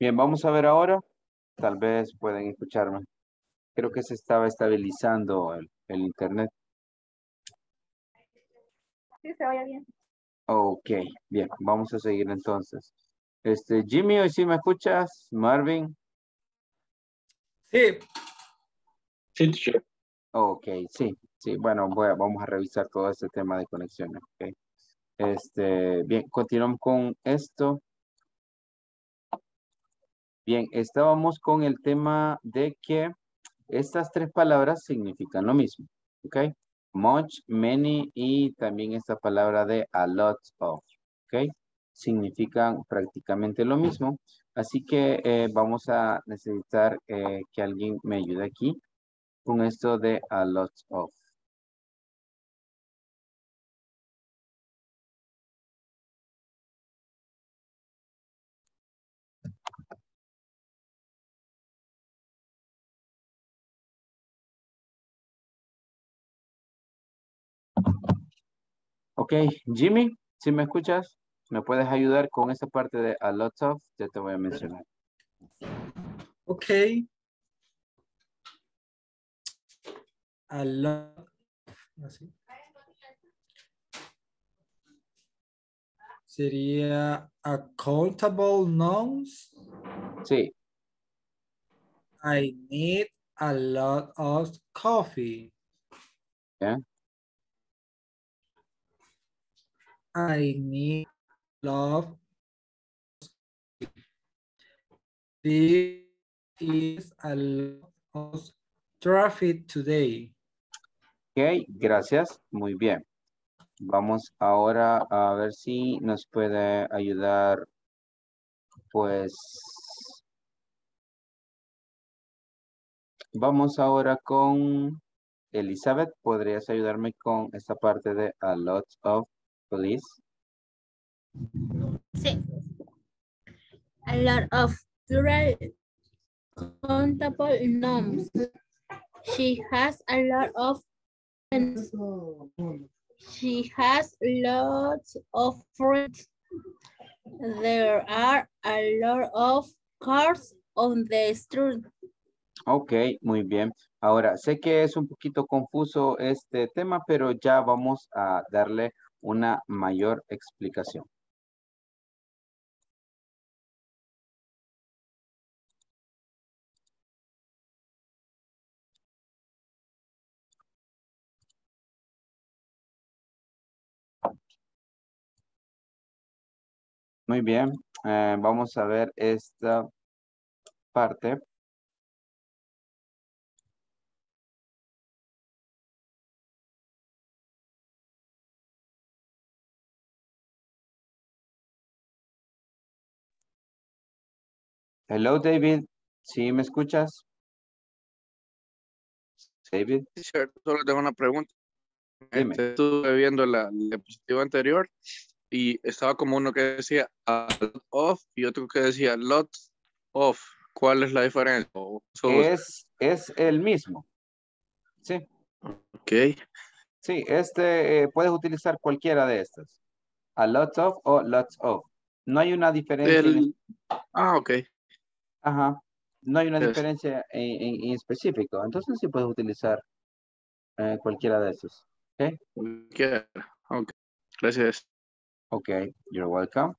Bien, vamos a ver ahora. Tal vez pueden escucharme. Creo que se estaba estabilizando el, el internet. Sí, se oye bien. Ok, bien. Vamos a seguir entonces. Este, Jimmy, ¿hoy sí me escuchas? Marvin. Sí. Sí, sí. Ok, sí. Sí, bueno, voy a, vamos a revisar todo este tema de conexiones. Okay. Este, bien, continuamos con esto. Bien, estábamos con el tema de que estas tres palabras significan lo mismo, ¿ok? Much, many y también esta palabra de a lot of, ¿ok? Significan prácticamente lo mismo. Así que eh, vamos a necesitar eh, que alguien me ayude aquí con esto de a lot of. Ok, Jimmy, si me escuchas, me puedes ayudar con esa parte de a lot of, ya te voy a mencionar. Ok. A lot. Así. Sería accountable nouns. Sí. I need a lot of coffee. Yeah. I need love. There is a lot of traffic today. Ok, gracias. Muy bien. Vamos ahora a ver si nos puede ayudar, pues... Vamos ahora con Elizabeth. ¿Podrías ayudarme con esta parte de a lot of? Please. Sí. A lot of plural countable nouns. She has a lot of friends. She has lots of friends. There are a lot of cars on the street. Ok, muy bien. Ahora, sé que es un poquito confuso este tema, pero ya vamos a darle una mayor explicación. Muy bien, eh, vamos a ver esta parte. Hello, David. ¿Sí me escuchas? David. Sí, solo tengo una pregunta. Este, estuve viendo la diapositiva anterior y estaba como uno que decía a lot of y otro que decía lot of. ¿Cuál es la diferencia? Es, es el mismo. Sí. Ok. Sí, este eh, puedes utilizar cualquiera de estas. A lot of o lots of. No hay una diferencia. El... Ah, ok. Ajá, no hay una yes. diferencia en, en, en específico, entonces sí puedes utilizar eh, cualquiera de esos, ¿ok? Cualquiera, ok, gracias. Ok, you're welcome.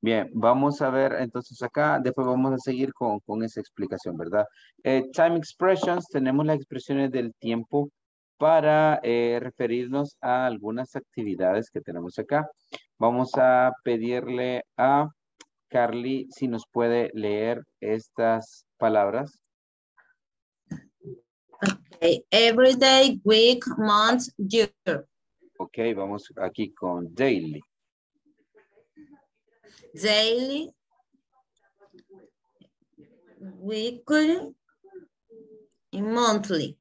Bien, vamos a ver entonces acá, después vamos a seguir con, con esa explicación, ¿verdad? Eh, time expressions, tenemos las expresiones del tiempo para eh, referirnos a algunas actividades que tenemos acá. Vamos a pedirle a Carly si nos puede leer estas palabras. Okay. Every day, week, month, year. Ok, vamos aquí con daily. Daily, weekly, y monthly.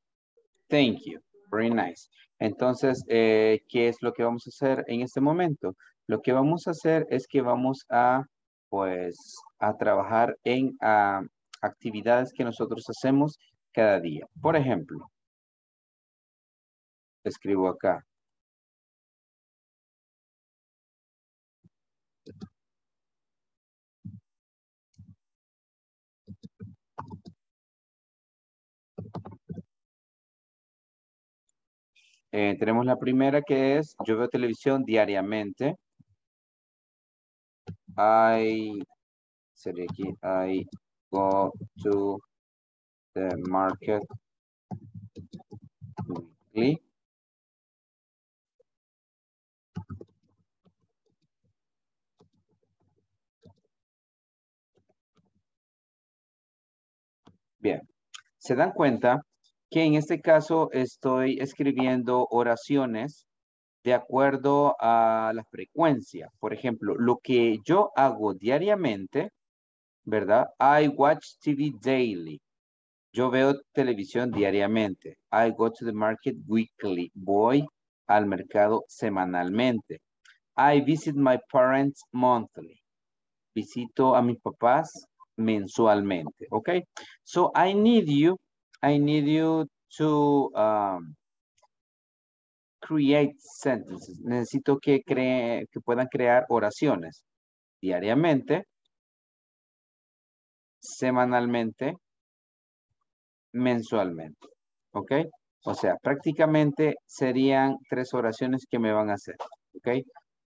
Thank you. Very nice. Entonces, eh, ¿qué es lo que vamos a hacer en este momento? Lo que vamos a hacer es que vamos a, pues, a trabajar en uh, actividades que nosotros hacemos cada día. Por ejemplo, escribo acá. Eh, tenemos la primera que es, yo veo televisión diariamente. I, sería aquí, I go to the market weekly. Bien, ¿se dan cuenta? Que en este caso estoy escribiendo oraciones de acuerdo a la frecuencia. Por ejemplo, lo que yo hago diariamente, ¿verdad? I watch T V daily. Yo veo televisión diariamente. I go to the market weekly. Voy al mercado semanalmente. I visit my parents monthly. Visito a mis papás mensualmente. ¿Ok? So, I need you I need you to um, create sentences. Necesito que, cree, que puedan crear oraciones diariamente, semanalmente, mensualmente. ¿Ok? O sea, prácticamente serían tres oraciones que me van a hacer. ¿Ok?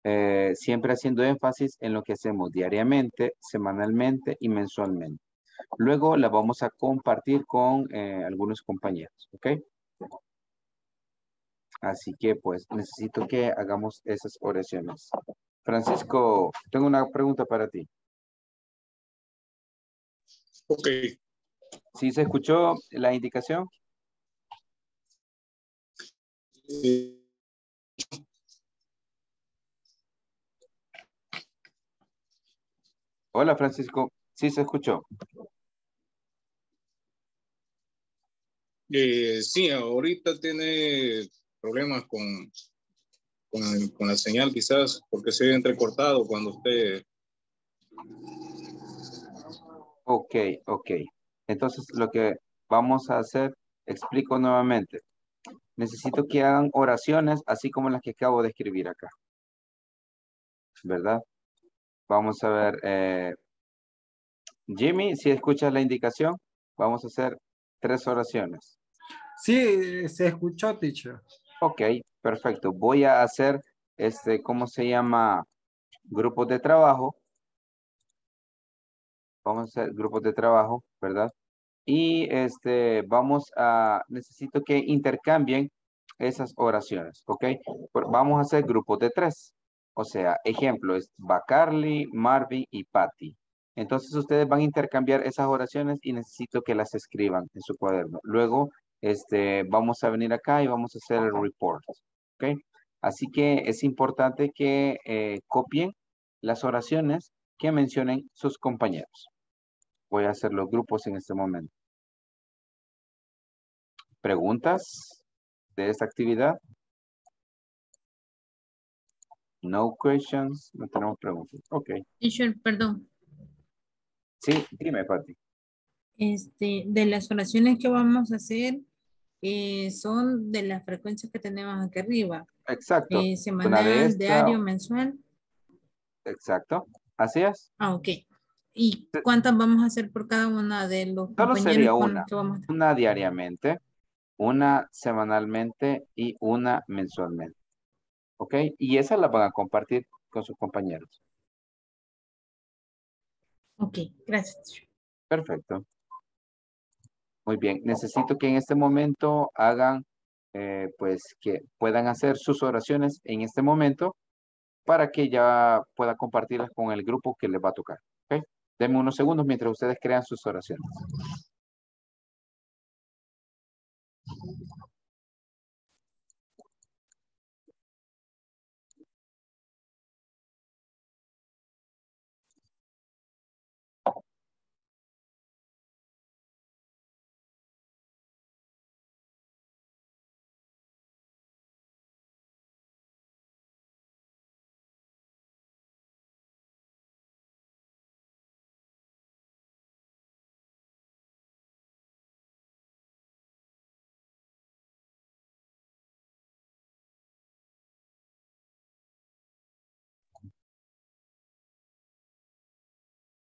Eh, siempre haciendo énfasis en lo que hacemos diariamente, semanalmente y mensualmente. Luego la vamos a compartir con eh, algunos compañeros, ¿ok? Así que, pues, necesito que hagamos esas oraciones. Francisco, tengo una pregunta para ti. Ok. ¿Sí se escuchó la indicación? Sí. Hola, Francisco. Sí, se escuchó. Eh, sí, ahorita tiene problemas con, con, con la señal, quizás, porque se ve entrecortado cuando usted... Ok, ok. Entonces, lo que vamos a hacer, explico nuevamente. Necesito que hagan oraciones, así como las que acabo de escribir acá. ¿Verdad? Vamos a ver... Eh, Jimmy, si escuchas la indicación, vamos a hacer tres oraciones. Sí, se escuchó, teacher. Ok, perfecto. Voy a hacer, este, ¿cómo se llama? Grupos de trabajo. Vamos a hacer grupos de trabajo, ¿verdad? Y este, vamos a, necesito que intercambien esas oraciones, ¿ok? Vamos a hacer grupos de tres. O sea, ejemplo, es Carly, Marvin y Patty. Entonces, ustedes van a intercambiar esas oraciones y necesito que las escriban en su cuaderno. Luego, este, vamos a venir acá y vamos a hacer el report. ¿Okay? Así que es importante que eh, copien las oraciones que mencionen sus compañeros. Voy a hacer los grupos en este momento. ¿Preguntas de esta actividad? No questions. No tenemos preguntas. Ok. Teacher, perdón. Sí, dime, Patty. Este, de las oraciones que vamos a hacer eh, son de las frecuencias que tenemos aquí arriba. Exacto. Eh, semanal, esta... diario, mensual. Exacto. Así es. Ah, ok. ¿Y cuántas vamos a hacer por cada una de los Solo compañeros? Sería una. Que vamos a... Una diariamente, una semanalmente y una mensualmente. Ok. Y esas las van a compartir con sus compañeros. Ok, gracias. Perfecto. Muy bien, necesito que en este momento hagan eh, pues que puedan hacer sus oraciones en este momento para que ya pueda compartirlas con el grupo que les va a tocar. ¿Okay? Denme unos segundos mientras ustedes crean sus oraciones.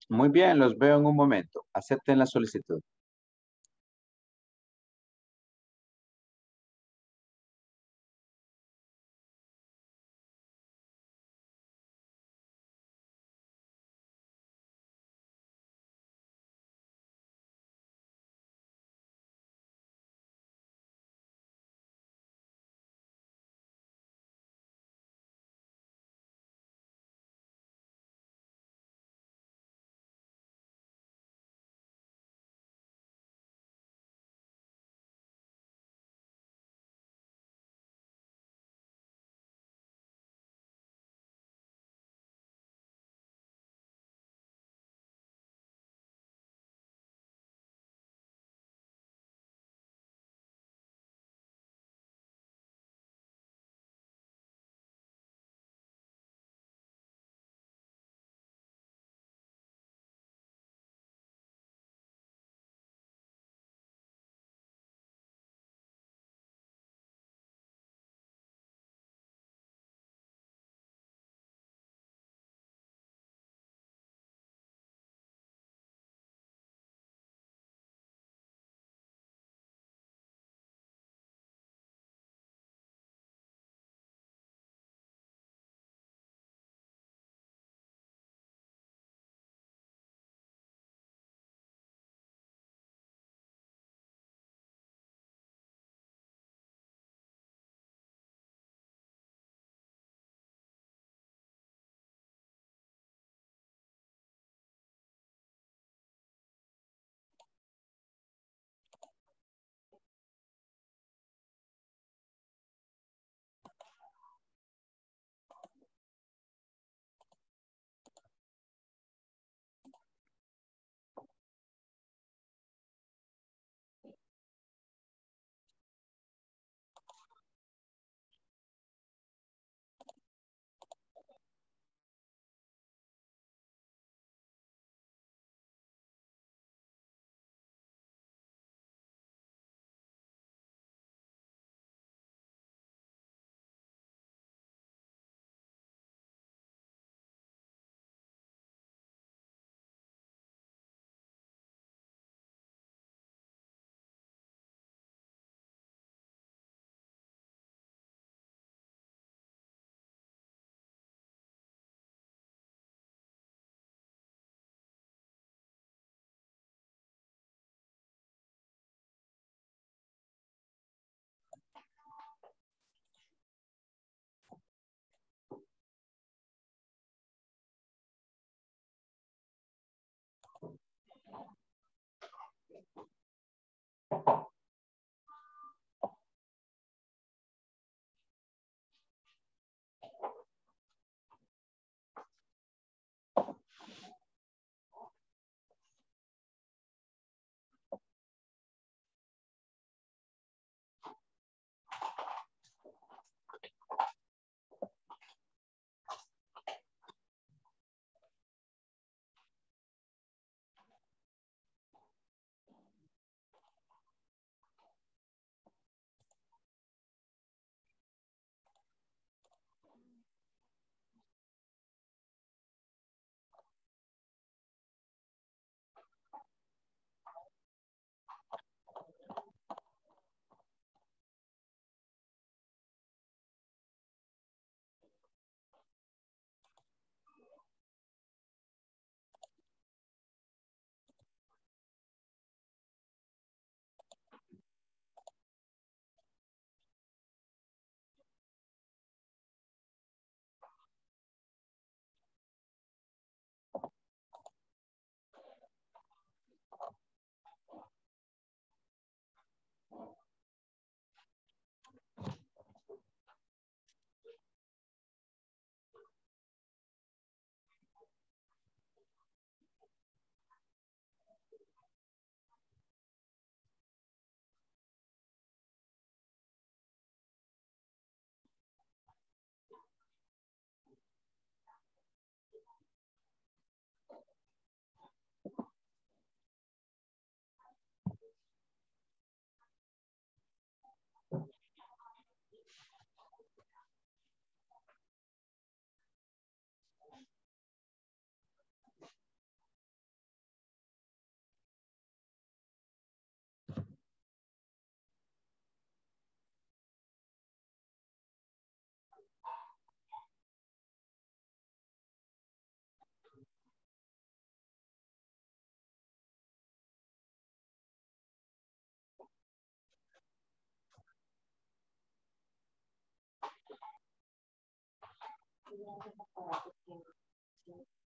Muy bien, los veo en un momento. Acepten la solicitud.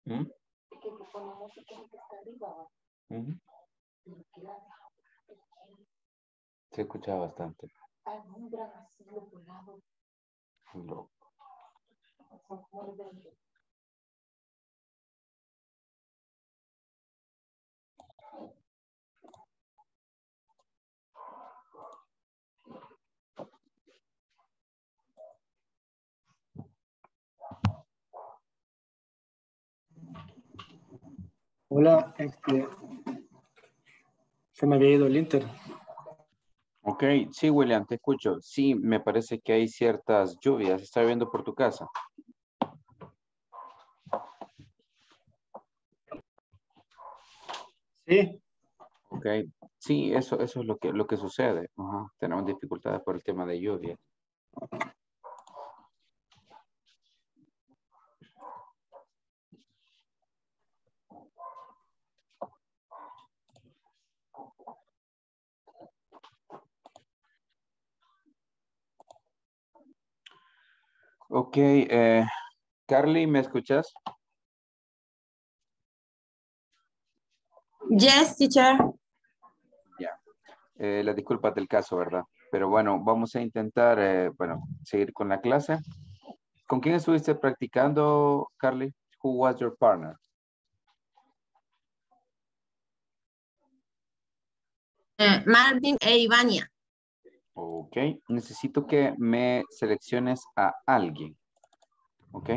¿Mm? ¿Mm? Se escuchaba bastante. No. Hola, este, se me había ido el inter. Ok, sí, William, te escucho. Sí, me parece que hay ciertas lluvias. ¿Está lloviendo por tu casa? Sí. Ok, sí, eso, eso es lo que, lo que sucede. Uh-huh. Tenemos dificultades por el tema de lluvia. Ok, eh, Carly, ¿me escuchas? Yes, teacher. Ya, yeah. eh, las disculpas del caso, ¿verdad? Pero bueno, vamos a intentar, eh, bueno, seguir con la clase. ¿Con quién estuviste practicando, Carly? Who was your partner? Uh, Marvin e Ivania. Ok, necesito que me selecciones a alguien, ok,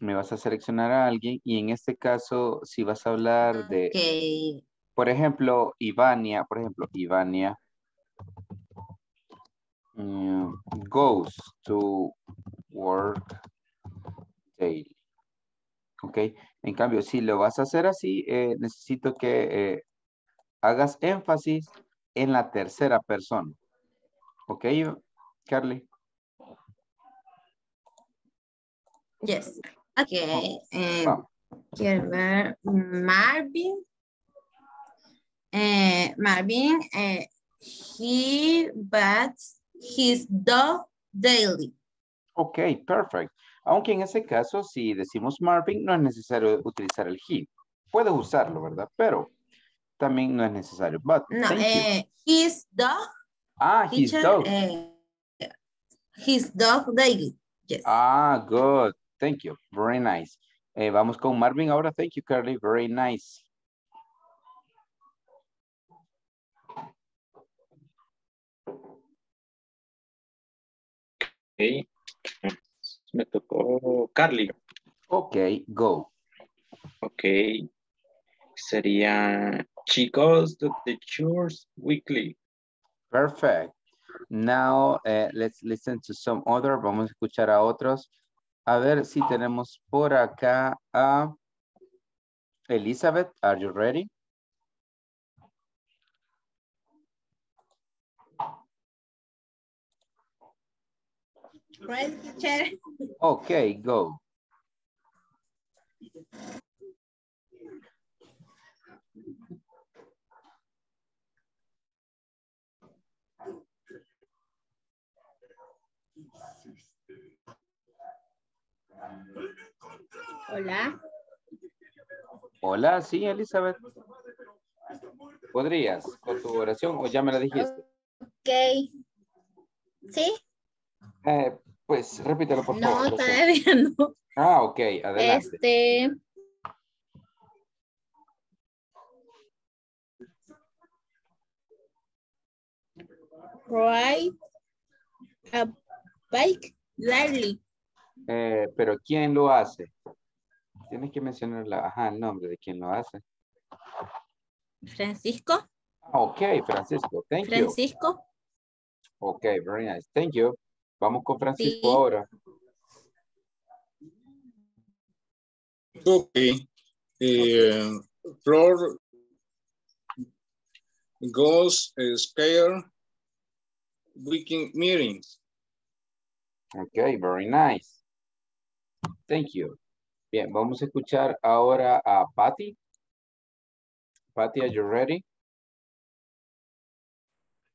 me vas a seleccionar a alguien y en este caso si vas a hablar de, okay. por ejemplo, Ivania, por ejemplo, Ivania um, goes to work daily, ok, en cambio si lo vas a hacer así, eh, necesito que eh, hagas énfasis en la tercera persona. Ok, Carly. Yes. Ok. Eh, wow. Quiero ver. Marvin. Eh, Marvin. Eh, he bats his dog daily. Ok, perfect. Aunque en ese caso, si decimos Marvin, no es necesario utilizar el he. Puedes usarlo, ¿verdad? Pero también no es necesario. But, no, eh, his dog. Ah, his teacher, dog. Eh, his dog daily. Yes. Ah, good. Thank you. Very nice. Eh, vamos con Marvin ahora. Thank you, Carly. Very nice. Okay. Me tocó Carly. Okay, go. Okay. Sería she goes to the church weekly. Perfect. Now, uh, let's listen to some other. Vamos a escuchar a otros. A ver si tenemos por acá a Elizabeth. Are you ready? Ready, teacher. Okay, go. Hola. Hola, sí, Elizabeth. ¿Podrías con tu oración o ya me la dijiste? Ok. ¿Sí? Eh, pues repítelo, por no, favor. No, todavía no. Ah, ok, adelante. Este... Ride a bike daily. Eh, pero ¿quién lo hace? Tienes que mencionar la, ajá, el nombre de quién lo hace. Francisco. Ok, Francisco. Thank you. Francisco. Ok, very nice. Thank you. Vamos con Francisco sí. ahora. Ok. Eh, Flor goes uh, scare weekend meetings. Ok, very nice. Thank you. Bien, vamos a escuchar ahora a Patty. Patty, are you ready?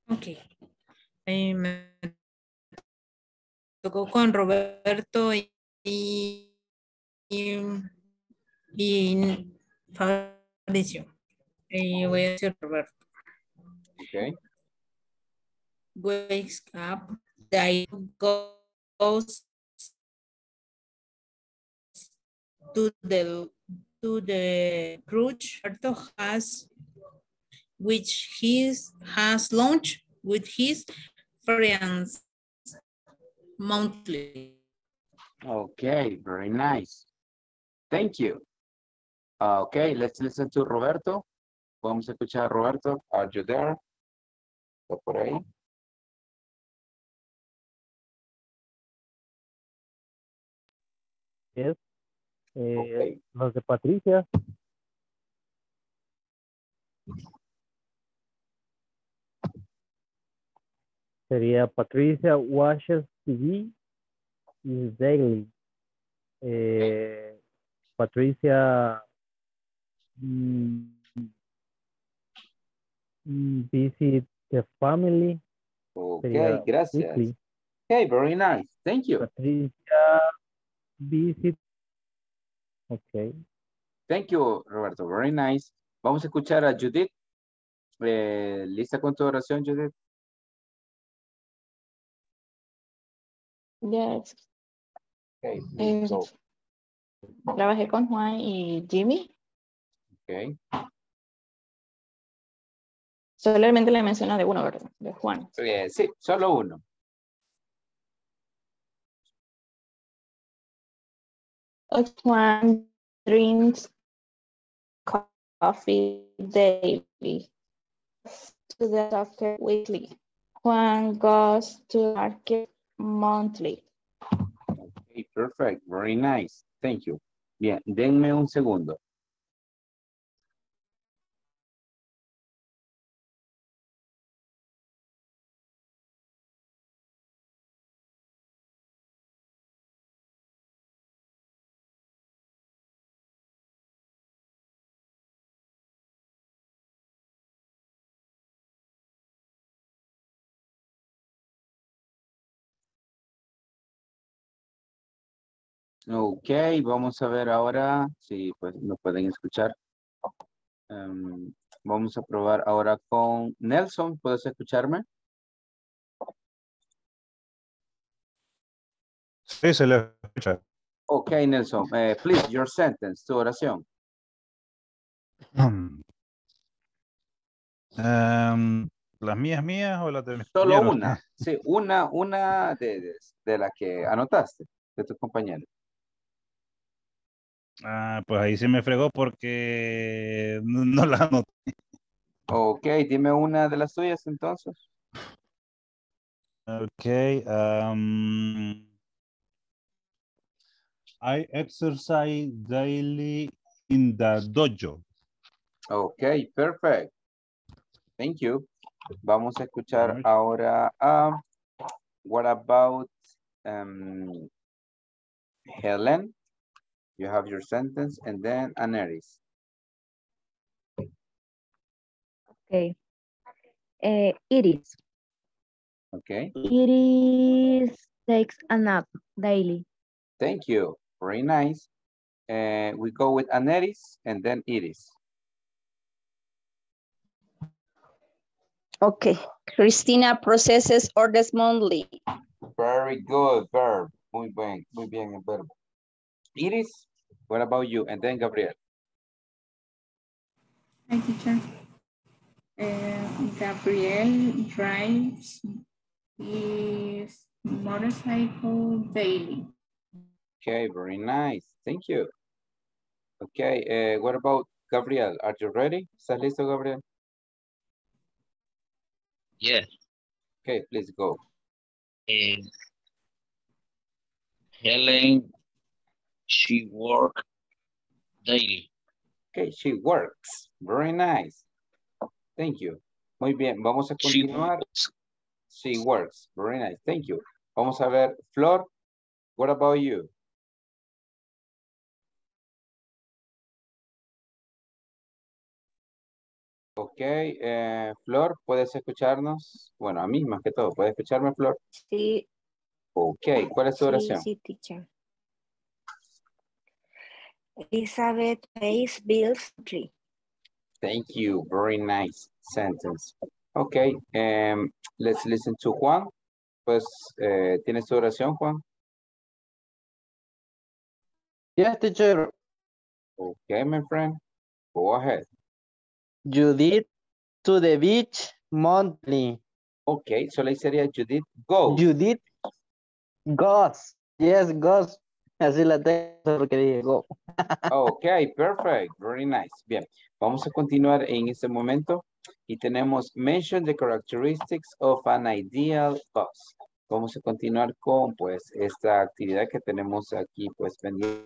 Ok. Eh, me tocó con Roberto y y, y, y Fabricio. Y voy a decir Roberto. Okay. Wakes up. They goes to the to the crutch. Roberto has, which he has launched with his friends monthly. Okay, very nice. Thank you. Uh, okay, let's listen to Roberto. Vamos a escuchar a Roberto. Are you there? ¿Está por ahí? Yes. Eh, okay. Los de Patricia. Sería Patricia watches T V is daily. Eh, Patricia mm, visit the family. Okay, sería gracias. Weekly. Okay, very nice. Thank you. Patricia visit. Okay. Thank you, Roberto. Very nice. Vamos a escuchar a Judith. Eh, ¿Lista con tu oración, Judith? Yes. Okay, eh, so. Trabajé con Juan y Jimmy. Okay. Solamente le menciono de uno, ¿verdad? De Juan. Sí, sí, solo uno. Juan drinks coffee daily. To the doctor weekly. Juan goes to market monthly. Okay, perfect. Very nice. Thank you. Bien, denme un segundo. Ok, vamos a ver ahora si pues, nos pueden escuchar. Um, vamos a probar ahora con Nelson. ¿Puedes escucharme? Sí, se le escucha. Ok, Nelson. Uh, please, your sentence, tu oración. Um, ¿Las mías mías o las de mis compañeros? Solo una. Sí, una, una de, de, de las que anotaste, de tus compañeros. Ah, pues ahí sí me fregó porque no, no la anoté. Ok, dime una de las tuyas entonces. Ok. Um, I exercise daily in the dojo. Ok, perfect. Thank you. Vamos a escuchar right. ahora a... Uh, what about um, Helen? You have your sentence and then Aneris. Okay. Uh, it is. Okay. It is takes a nap daily. Thank you. Very nice. Uh, we go with Aneris and then Iris. Okay. Cristina processes orders monthly. Very good verb. Muy bien. Muy bien el verbo. Iris. What about you? And then Gabriel. Hi, teacher. Uh, Gabriel drives his motorcycle daily. Okay, very nice. Thank you. Okay, uh, what about Gabriel? Are you ready? ¿Estás listo, Gabriel? Yes. Yeah. Okay, please go. Uh, Helen. She works daily. Okay, she works. Very nice. Thank you. Muy bien, vamos a continuar. She works. She works. Very nice. Thank you. Vamos a ver, Flor, what about you? Okay, eh, Flor, ¿puedes escucharnos? Bueno, a mí más que todo. ¿Puedes escucharme, Flor? Sí. Okay, ¿cuál es tu oración? Sí, sí, teacher. Elizabeth pays bills monthly. Thank you. Very nice sentence. Okay. Um, let's listen to Juan. Pues, eh, ¿tienes tu oración, Juan? Yes, teacher. Okay, my friend. Go ahead. Judith to the beach monthly. Okay, so le sería Judith goes. Judith goes. Yes, goes. Así la tengo porque dije go. Okay, perfect. Very nice. Bien, vamos a continuar en este momento. Y tenemos mention the characteristics of an ideal cause. Vamos a continuar con pues esta actividad que tenemos aquí pues pendiente.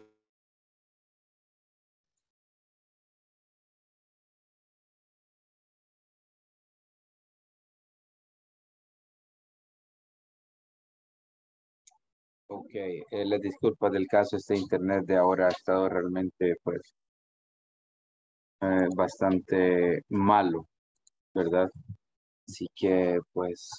Ok, eh, las disculpas del caso, este internet de ahora ha estado realmente pues eh, bastante malo, ¿verdad? Así que pues...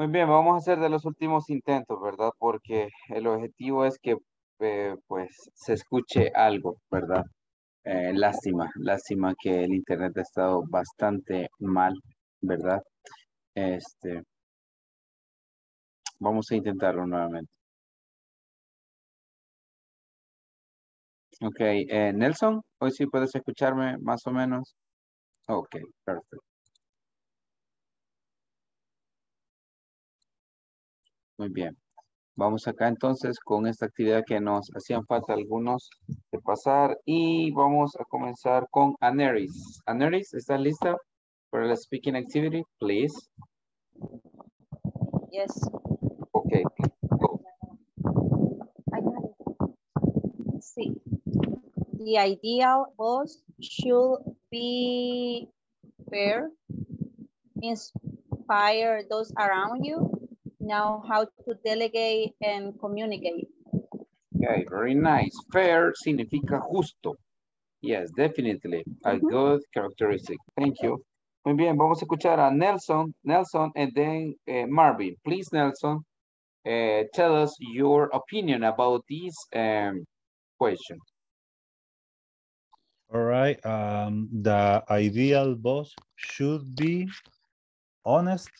Muy bien, vamos a hacer de los últimos intentos, ¿verdad? Porque el objetivo es que, eh, pues, se escuche algo, ¿verdad? Eh, lástima, lástima que el internet ha estado bastante mal, ¿verdad? Este, vamos a intentarlo nuevamente. Ok, eh, Nelson, hoy sí puedes escucharme más o menos. Ok, perfecto. Muy bien. Vamos acá entonces con esta actividad que nos hacían falta algunos de pasar y vamos a comenzar con Aneris. Aneris, ¿estás lista para la speaking activity? Please. Yes. Okay. Go. I got it. Sí. The ideal boss should be fair, inspire those around you, know how to delegate and communicate. Okay, very nice. Fair significa justo. Yes, definitely. A mm-hmm. good characteristic. Thank you. Muy bien, vamos a escuchar a Nelson, Nelson, and then uh, Marvin. Please, Nelson, uh, tell us your opinion about this um, question. All right. Um, the ideal boss should be honest,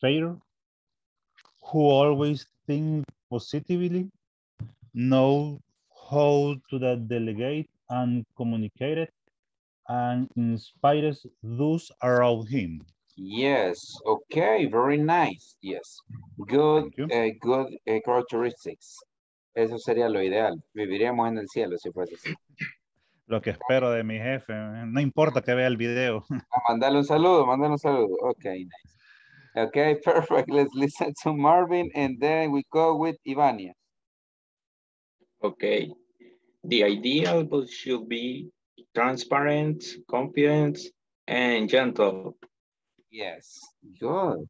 fair, who always think positively, know how to delegate and communicate it, and inspires those around him. Yes, okay, very nice, yes. Good, uh, good uh, characteristics. Eso sería lo ideal, viviríamos en el cielo si fuese así. Lo que espero de mi jefe, no importa que vea el video. Mándale un saludo, mándale un saludo, okay, nice. Okay, perfect. Let's listen to Marvin and then we go with Ivania. Okay. The ideal boss should be transparent, confident, and gentle. Yes, good.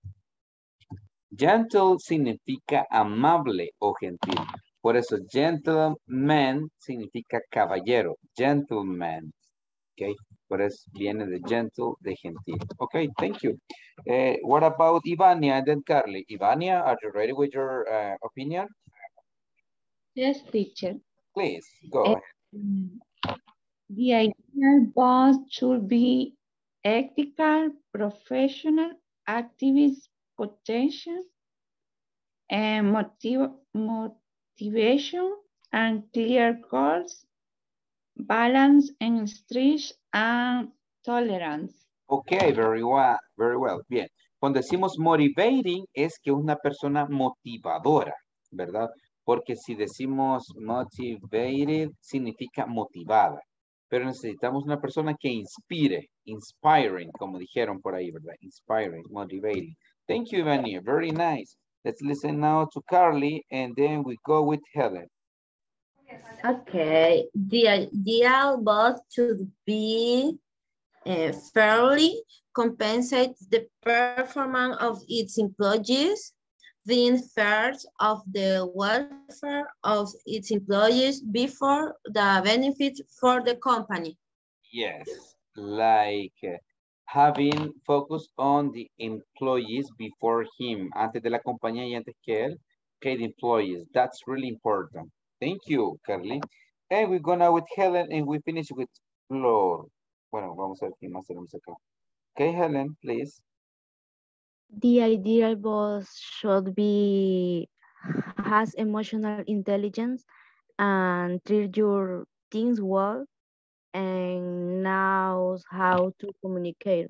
Gentle significa amable o gentil. Por eso gentleman significa caballero. Gentleman. Okay. Por eso viene de gentle, de gentil. Okay, thank you. Uh, what about Ivania and then Carly? Ivania, are you ready with your uh, opinion? Yes, teacher. Please, go ahead. Um, the ideal boss should be ethical, professional, activist, potential, and motiv motivation, and clear goals, balance, and stress, and tolerance. Okay, very well, very well, bien. Cuando decimos motivating es que una persona motivadora, ¿verdad? Porque si decimos motivated, significa motivada. Pero necesitamos una persona que inspire, inspiring, como dijeron por ahí, ¿verdad? Inspiring, motivating. Thank you, Ivania. Very nice. Let's listen now to Carly, and then we go with Helen. Okay. The ideal boss should be uh, fairly compensate the performance of its employees, the first of the welfare of its employees before the benefits for the company. Yes, like uh, having focus on the employees before him, antes de la compañía y antes que él, okay, the employees, that's really important. Thank you, Carly. And we're gonna with Helen and we finish with Flor. Bueno, vamos a ver qué más tenemos acá. Okay, Helen, please. The ideal boss should be, has emotional intelligence and treat your things well and knows how to communicate.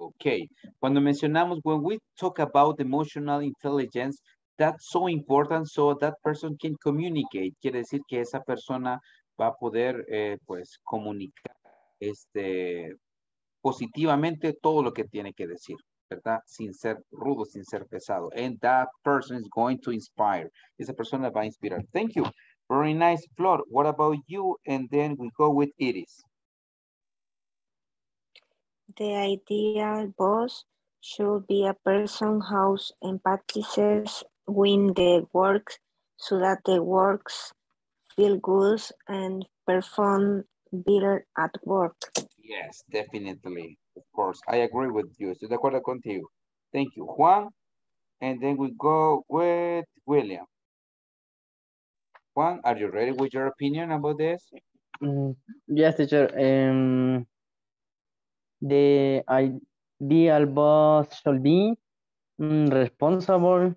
Okay. Cuando mencionamos, when we talk about emotional intelligence, that's so important so that person can communicate. Quiere decir que esa persona va a poder, eh, pues, comunicar este, positivamente todo lo que tiene que decir, ¿verdad? Sin ser rudo, sin ser pesado. And that person is going to inspire. Esa persona va a inspirar. Thank you. Very nice, Flor. What about you? And then we go with Iris. The ideal boss should be a person who empathizes with the work so that the works feel good and perform better at work. Yes, definitely. Of course, I agree with you. Estoy de acuerdo contigo. Thank you, Juan. And then we go with William. Juan, are you ready with your opinion about this? Mm, yes, teacher. Um, the ideal boss should be um, responsible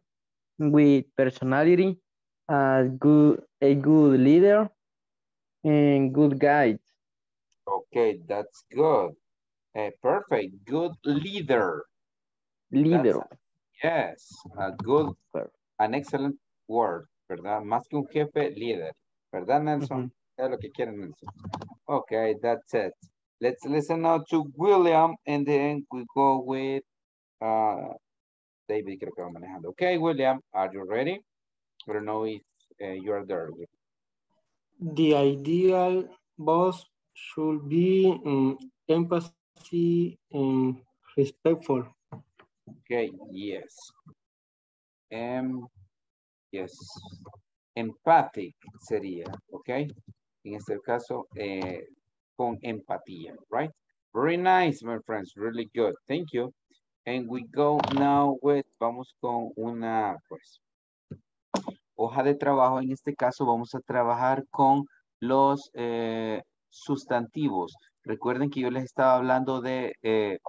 with personality, a good, a good leader, and good guide. Okay, that's good. Uh, perfect, good leader. Leader. A, yes, a good, an excellent word, ¿verdad? Más que un jefe, líder. ¿Verdad, Nelson? Mm-hmm. Es lo que quieren, Nelson. Okay, that's it. Let's listen now to William and then we go with uh, David, creo que va manejando. Okay, William, are you ready? I don't know if uh, you are there. The ideal boss should be um, empathy and respectful. Okay, yes. Um, yes. Empathic sería, okay? En este caso, eh, con empatía, right? Very nice, my friends. Really good. Thank you. And we go now with, vamos con una, pues, hoja de trabajo. En este caso, vamos a trabajar con los eh, sustantivos. Recuerden que yo les estaba hablando de eh,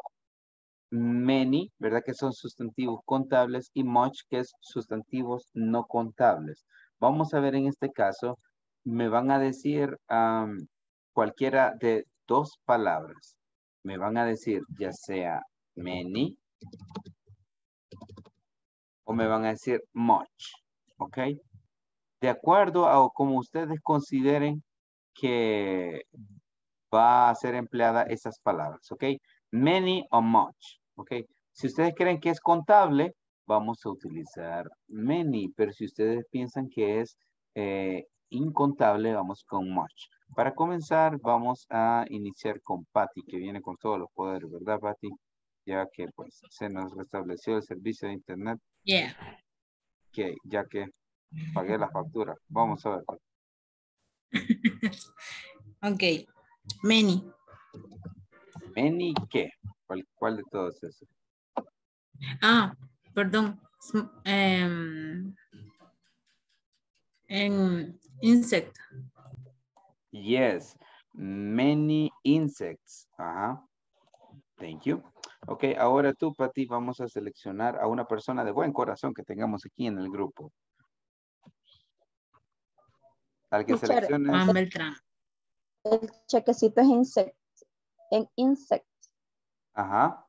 many, ¿verdad? Que son sustantivos contables y much, que es sustantivos no contables. Vamos a ver en este caso, me van a decir um, cualquiera de dos palabras. Me van a decir ya sea many o me van a decir much, ¿ok? De acuerdo a como ustedes consideren que va a ser empleada esas palabras, ¿ok? Many o much, ¿ok? Si ustedes creen que es contable, vamos a utilizar many, pero si ustedes piensan que es eh, incontable, vamos con much. Para comenzar, vamos a iniciar con Patty, que viene con todos los poderes, ¿verdad, Patty? Ya que, pues, se nos restableció el servicio de internet. Yeah. Ok, ya que pagué la factura. Vamos a ver. Ok. Many. ¿Many qué? ¿Cuál, cuál de todos esos? Ah, perdón. Um, An insect. Yes, many insects. Ajá. Thank you. Ok, ahora tú, Patty, vamos a seleccionar a una persona de buen corazón que tengamos aquí en el grupo. Al que selecciones. Ah, Beltrán. El chequecito es insect. En insect. Ajá.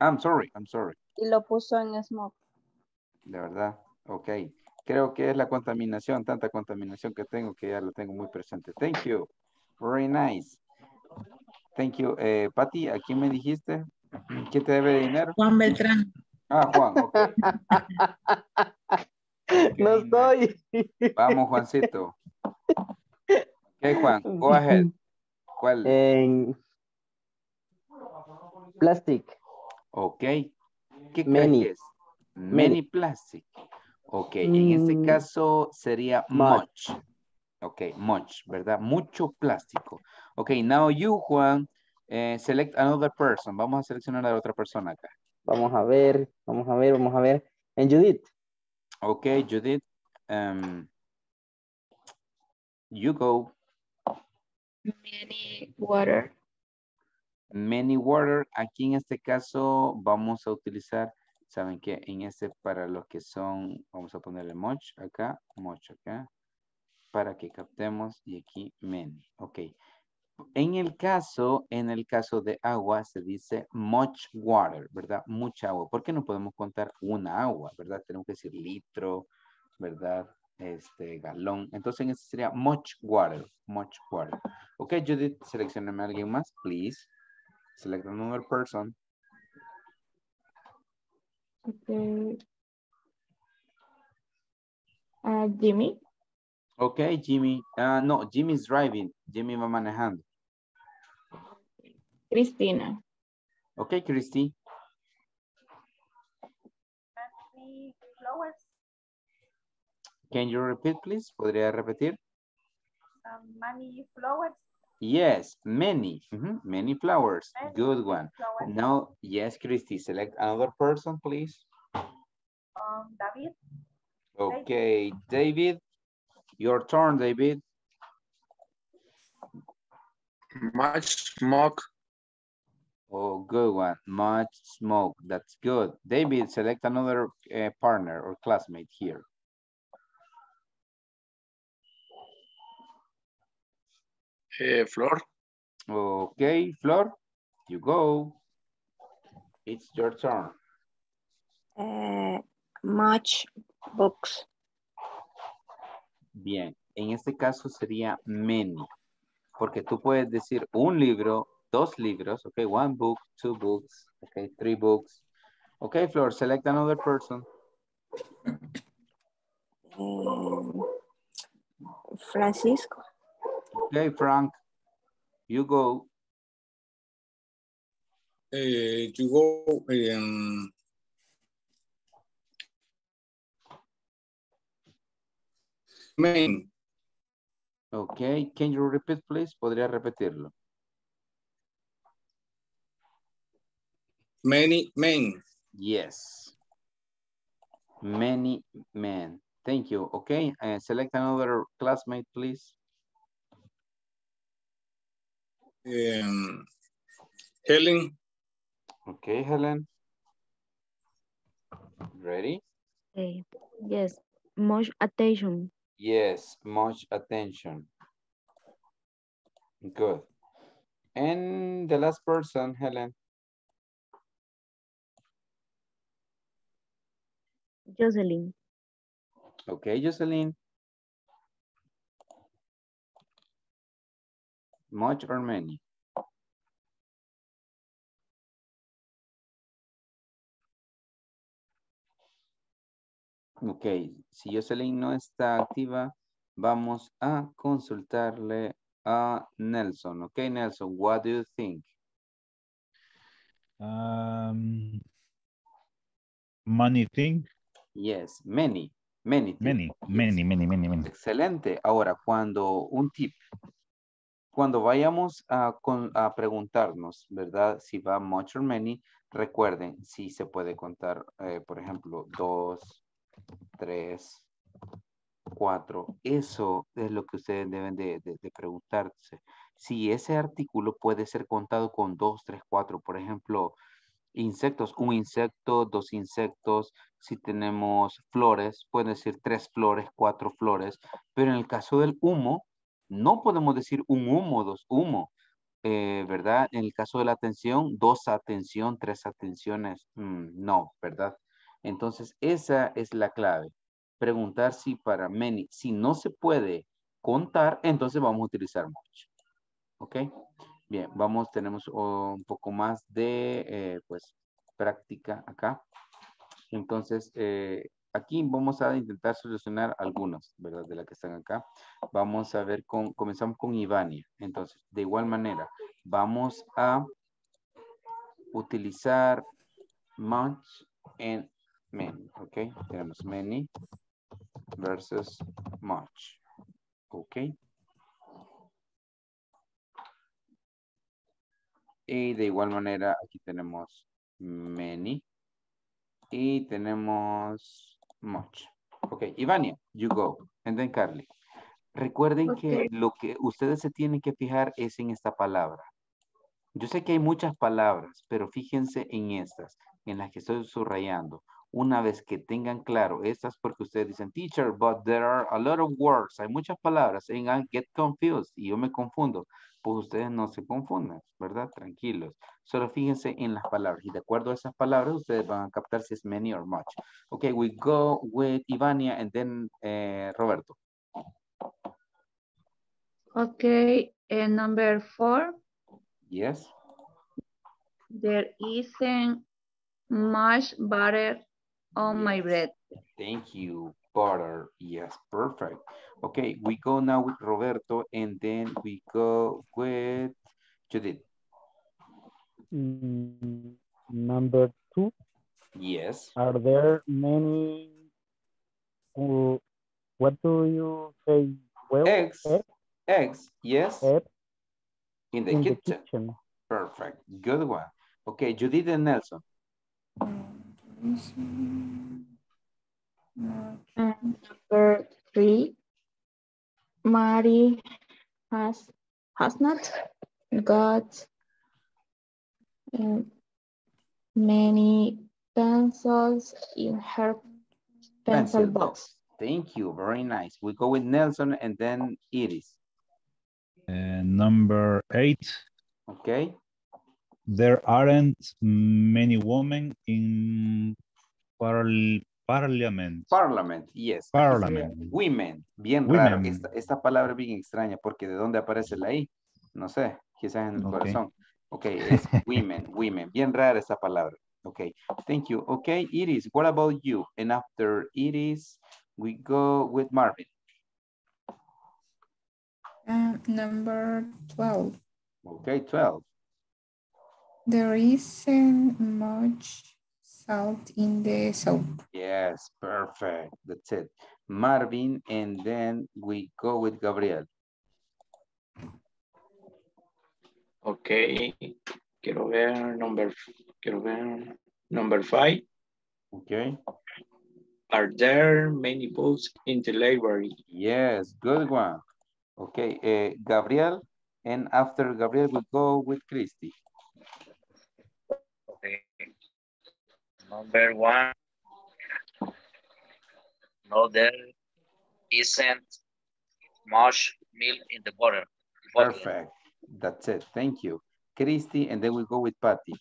I'm sorry, I'm sorry. Y lo puso en smoke. De verdad. Ok. Creo que es la contaminación, tanta contaminación que tengo que ya lo tengo muy presente. Thank you. Very nice. Thank you. Eh, Patty, ¿a quién me dijiste? ¿Quién te debe de dinero? Juan Beltrán. Ah, Juan, ok. No estoy. Vamos, Juancito. Ok, Juan, go ahead. ¿Cuál? En... Plastic. Ok. ¿Qué many. Crees? Many. Many plastic. Ok, mm. En este caso sería much. much. Ok, much, ¿verdad? Mucho plástico. Ok, now you, Juan, eh, select another person. Vamos a seleccionar a otra persona acá. Vamos a ver, vamos a ver, vamos a ver. En Judith. Ok, Judith. Um, you go. Many water. Many water. Aquí en este caso vamos a utilizar, ¿saben qué? En este para los que son, vamos a ponerle much acá, much acá. Para que captemos y aquí many, ok. En el caso, en el caso de agua se dice much water, ¿verdad? Mucha agua. ¿Por qué no podemos contar una agua, verdad? Tenemos que decir litro, ¿verdad? Este galón. Entonces en este sería much water, much water. Ok, Judith, seleccioname a alguien más, please. Select another person. Okay. Uh, Jimmy. Ok, Jimmy. Uh, no, Jimmy's driving. Jimmy va manejando. Cristina. Ok, Christy. Flowers. Can you repeat, please? ¿Podría repetir? Uh, many flowers. Yes, many. Mm-hmm. Many flowers. Many. Good one. Flowers. Now, yes, Christy. Select another person, please. Um, David. Okay, David. Your turn, David. Much smoke. Oh, good one. Much smoke. That's good. David, select another uh, partner or classmate here. Uh, Flor. Okay, Flor, you go. It's your turn. Uh, much books. Bien, en este caso sería many, porque tú puedes decir un libro, dos libros, ok, one book, two books, ok, three books. Ok, Flor, select another person. Um, Francisco. Ok, Frank, you go. Uh, you go, um... Main. Okay, can you repeat, please? Podría repetirlo. Many men. Yes. Many men. Thank you. Okay, uh, select another classmate, please. Um, Helen. Okay, Helen. Ready? Okay. Yes. Much attention. Yes, much attention. Good. And the last person, Helen. Jocelyn. Okay, Jocelyn. Much or many? Ok, si Jocelyn no está activa, vamos a consultarle a Nelson. Ok, Nelson, what do you think? Um, many things. Yes, many, many things. Many, many, many, many, many. Excelente. Ahora, cuando un tip, cuando vayamos a, con, a preguntarnos, ¿verdad? Si va much or many, recuerden, si se puede contar, eh, por ejemplo, dos, tres, cuatro. Eso es lo que ustedes deben de, de, de preguntarse. Si ese artículo puede ser contado con dos, tres, cuatro. Por ejemplo, insectos, un insecto, dos insectos. Si tenemos flores, pueden decir tres flores, cuatro flores. Pero en el caso del humo, no podemos decir un humo, dos humo. Eh, ¿Verdad? En el caso de la atención, dos atención, tres atenciones. Mm, no, ¿verdad? Entonces, esa es la clave. Preguntar si para many, si no se puede contar, entonces vamos a utilizar much. ¿Ok? Bien, vamos, tenemos un poco más de, eh, pues, práctica acá. Entonces, eh, aquí vamos a intentar solucionar algunas, ¿verdad? De las que están acá. Vamos a ver, con, comenzamos con Ivania. Entonces, de igual manera, vamos a utilizar much en many, ¿ok? Tenemos many versus much, ¿ok? Y de igual manera aquí tenemos many y tenemos much. Ok, Ivania, you go. And then Carly. Recuerden okay. que lo que ustedes se tienen que fijar es en esta palabra. Yo sé que hay muchas palabras, pero fíjense en estas, en las que estoy subrayando. Una vez que tengan claro estas, porque ustedes dicen, teacher, but there are a lot of words. Hay muchas palabras, and I get confused. Y yo me confundo. Pues ustedes no se confundan, ¿verdad? Tranquilos. Solo fíjense en las palabras. Y de acuerdo a esas palabras, ustedes van a captar si es many or much. Okay, we go with Ivania and then eh, Roberto. Okay, uh, number four. Yes. There isn't much butter on yes. my bread. Thank you. Butter. Yes, perfect. Okay, we go now with Roberto and then we go with Judith. Mm, number two. Yes. Are there many? Uh, what do you say? Well, eggs. Eggs. eggs. Yes. Eggs. In the, In kitchen. the kitchen. Perfect. Good one. Okay, Judith and Nelson. Number three, Marie has has not got um, many pencils in her pencil, pencil box. Thank you, very nice. We go with Nelson and then Iris. Uh, number eight. Okay. There aren't many women in par Parliament. Parliament, yes. Parliament. Women, bien Women. Raro. Esta, esta palabra es bien extraña porque ¿de dónde aparece la I? No sé, quizás en el okay. corazón. Ok, es women, women. Bien rara esta palabra. Ok, thank you. Ok, Iris, what about you? And after Iris, we go with Marvin. Um, number twelve. Ok, twelve. There isn't much salt in the soap. Yes, perfect. That's it. Marvin, and then we go with Gabriel. Okay. Quiero ver number, quiero ver number five. Okay. Are there many books in the library? Yes, good one. Okay, uh, Gabriel, and after Gabriel, we go with Christy. Number one, no, there isn't much milk in the bottle. Perfect. That's it. Thank you. Christy, and then we go with Patty.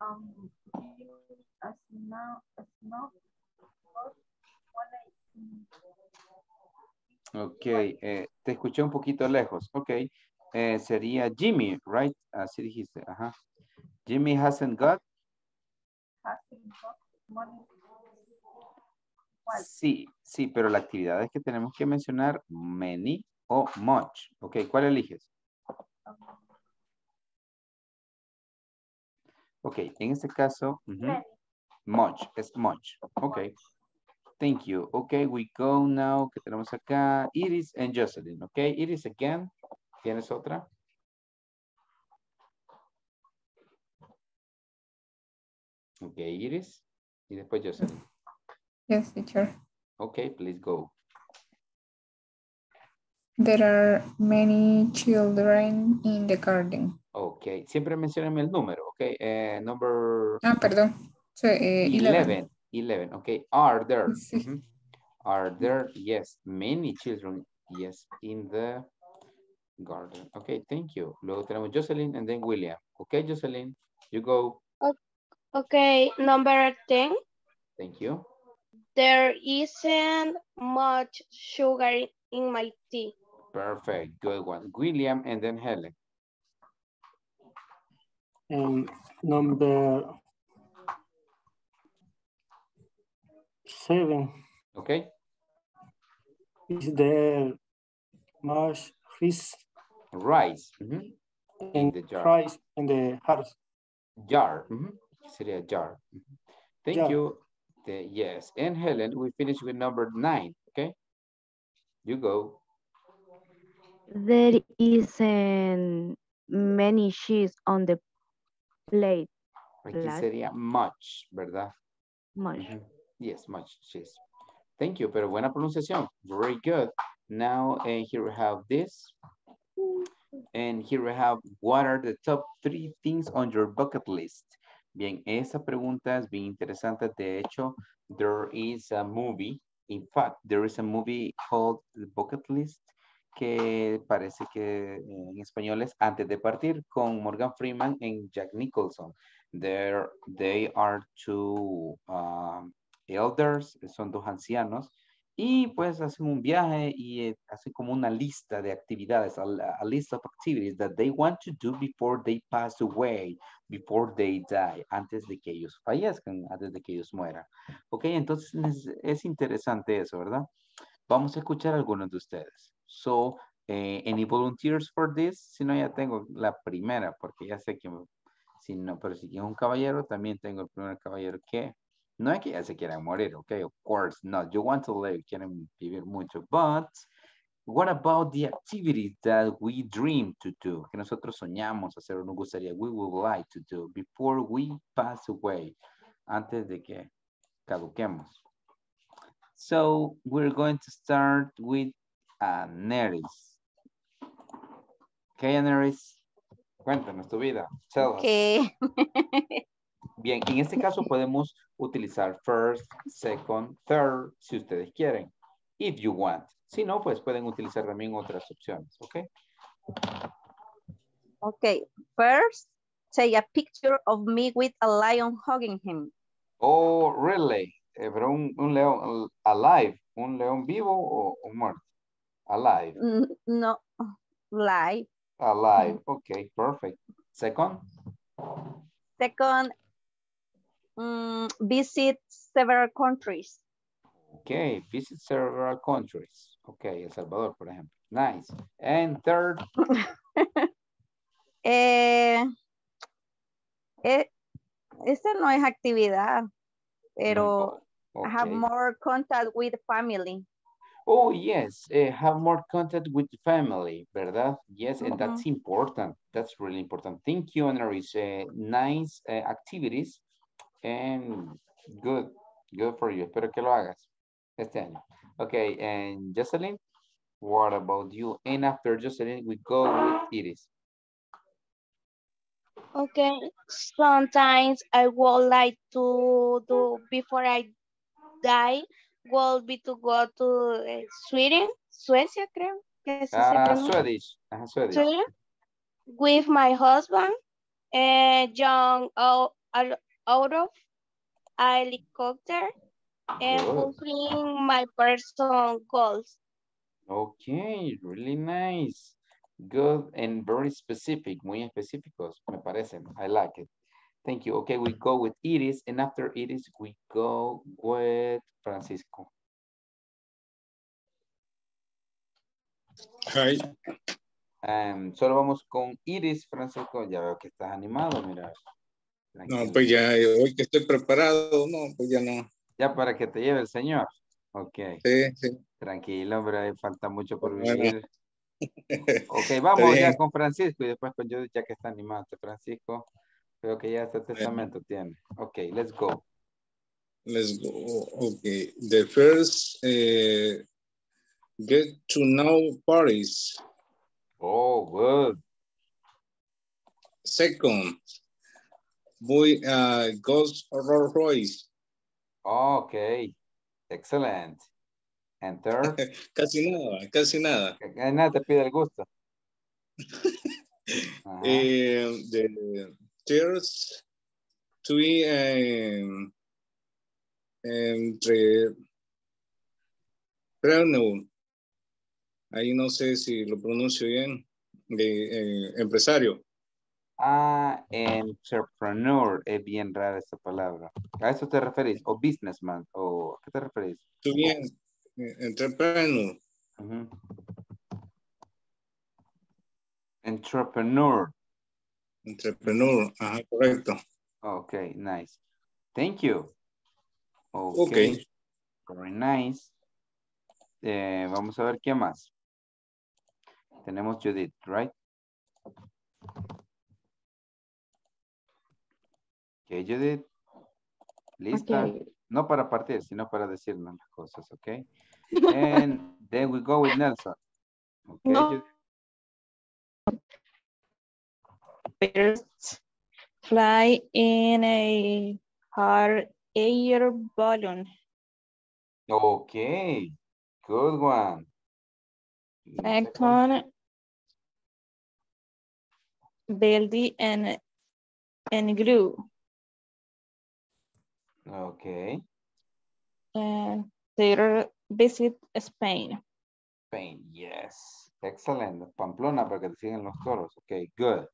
Um, as now, as now, okay, eh, te escuché un poquito lejos. Okay. Eh, sería Jimmy, right? Así dijiste, ajá. Jimmy hasn't got. Hasn't got money. Sí, sí, pero la actividad es que tenemos que mencionar many o much. Ok, ¿cuál eliges? Ok, en este caso, uh-huh. much, es much. Ok, thank you. Ok, we go now, que tenemos acá, Iris and Jocelyn. Ok, Iris again. ¿Tienes otra? Ok, Iris. Y después Jocelyn. Yes, teacher. Okay, please go. There are many children in the garden. Okay, siempre mencioname el número, okay. Eh, number... Ah, perdón. So, eh, eleven. eleven, okay. Are there? Sí. Mm -hmm. Are there, yes, many children, yes, in the garden. Okay, thank you. Luego tenemos Jocelyn and then William. Okay, Jocelyn, you go. Okay, number ten. Thank you. There isn't much sugar in my tea. Perfect, good one. William and then Helen. Um, number seven. Okay. Is there much rice? Rice. Mm-hmm. In the jar. Rice in the house. Jar. Mm-hmm. Sería jar. Mm-hmm. Thank jar. you. The, yes. And Helen, we finish with number nine. Okay. You go. There isn't many cheese on the plate. Aquí sería much, ¿verdad? Much. Mm-hmm. Yes, much cheese. Thank you, pero buena pronunciación. Very good. Now, and here we have this. And here we have, what are the top three things on your bucket list? Bien, esa pregunta es bien interesante. De hecho, there is a movie. In fact, there is a movie called The Bucket List, que parece que en español es Antes de Partir, con Morgan Freeman y Jack Nicholson. There, they are two um, elders, son dos ancianos, y pues hacen un viaje y eh, hacen como una lista de actividades, a, a list of activities that they want to do before they pass away, before they die, antes de que ellos fallezcan, antes de que ellos mueran. Ok, entonces es, es interesante eso, ¿verdad? Vamos a escuchar a algunos de ustedes. So, eh, any volunteers for this? Si no, ya tengo la primera, porque ya sé que, si no, pero si es un caballero, también tengo el primer caballero que... No es que ya se quieran morir, okay? Of course not. You want to live, quieren vivir mucho. But what about the activities that we dream to do? Que nosotros soñamos hacer o nos gustaría. We would like to do before we pass away. Antes de que caduquemos. So we're going to start with Aneris. Okay, Aneris. Cuéntanos tu vida. Tell okay. us. Bien, en este caso podemos utilizar first, second, third, si ustedes quieren. If you want. Si no, pues pueden utilizar también otras opciones, ¿ok? Ok, first, take a picture of me with a lion hugging him. Oh, really? Pero un, un león, alive, un león vivo o, o muerto? Alive. No, live. Alive, ok, perfect. Second. Second. Mm, visit several countries. Okay, visit several countries. Okay, El Salvador, por ejemplo. Nice. And third. eh, eh, esta no es actividad, pero okay. have more contact with family. Oh, yes. Uh, have more contact with family, ¿verdad? Yes, mm-hmm. and that's important. That's really important. Thank you, Aneris. Uh, nice uh, activities. And good, good for you. Espero que lo hagas este año. Okay, and Jocelyn, what about you? And after Jocelyn, we go with Iris. Okay, sometimes I would like to do before I die, would be to go to Sweden, Suecia, creo. Que se uh, se Swedish. Uh, Swedish. Sweden, with my husband, uh, John O. Al out of a helicopter and fulfilling my personal goals. Okay, really nice. Good and very specific, muy específicos, me parecen. I like it. Thank you. Okay, we go with Iris and after Iris, we go with Francisco. Hi. Um, solo vamos con Iris, Francisco. Ya veo que estás animado, mira. No, pues ya hoy que estoy preparado, no, pues ya no. Ya para que te lleve el Señor. Ok. Sí, sí. Tranquilo, hombre, falta mucho por vivir. Bueno. Ok, vamos ya con Francisco y después con Judith, ya que está animado. Francisco, creo que ya este testamento tiene. Ok, let's go. Let's go. Okay. The first, uh, get to know Paris. Oh, good. Second, boy uh, goes Rolls Royce. Okay. Excellent. And third? Casi nada, casi nada. Nada te pide el gusto. uh-huh. uh, the third, to be um, entre Renew, ahí no sé si lo pronuncio bien, de eh, empresario. Ah, entrepreneur, es bien rara esa palabra. ¿A eso te referís? ¿O businessman? ¿O a qué te referís? Tú bien, entrepreneur. Uh-huh. Entrepreneur. Entrepreneur, ajá, correcto. Ok, nice. Thank you. Okay. Okay. Very nice. Eh, vamos a ver qué más. Tenemos Judith, right? Okay, Judith. ¿Lista? Okay. No para partir, sino para decirnos las cosas, okay? And then we go with Nelson. Okay, no. Judith. First, fly in a hard air balloon. Okay, good one. Second, building and and glue. Okay. And third, visit Spain. Spain, yes. Excellent. Pamplona, para que te sigan los toros. Okay, good.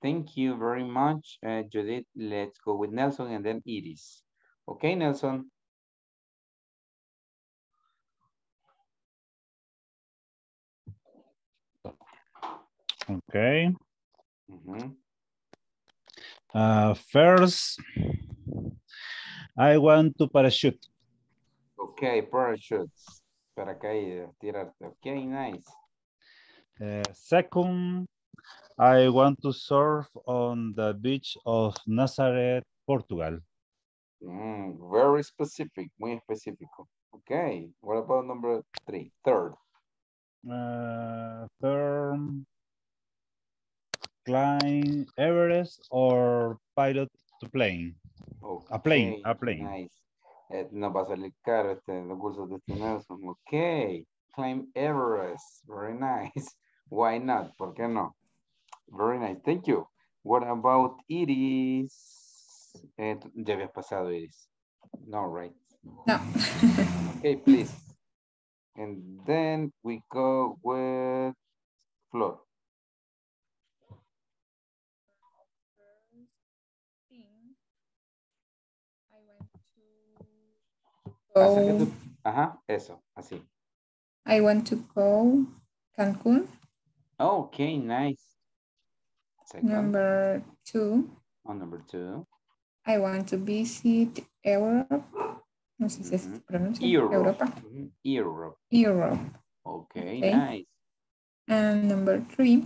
Thank you very much, uh, Judith. Let's go with Nelson and then Iris. Okay, Nelson. Okay. Mm-hmm. uh, first, I want to parachute. Okay, parachutes. Paracaídas, tirarte. Okay, nice. Uh, second, I want to surf on the beach of Nazareth, Portugal. Mm, very specific, muy específico. Okay, what about number three? Third. Uh, third, climb Everest or pilot to plane. Okay. A plane, a plane. Nice. Eh, no va a salir caro este, los cursos de este Nelson. Okay, climb Everest, very nice. Why not? ¿Por qué no? Very nice, thank you. What about Iris? Eh, ya habías pasado, Iris. No, right? No. Okay, please. And then we go with Flor. First thing, I went to go. Tu... Ajá, eso, así. I want to go Cancún. Okay, nice. Second. Number two. Oh, number two. I want to visit Europe. No sé si se pronuncia. Europe. Europa. Mm-hmm. Europe. Europe. Okay, okay, nice. And number three.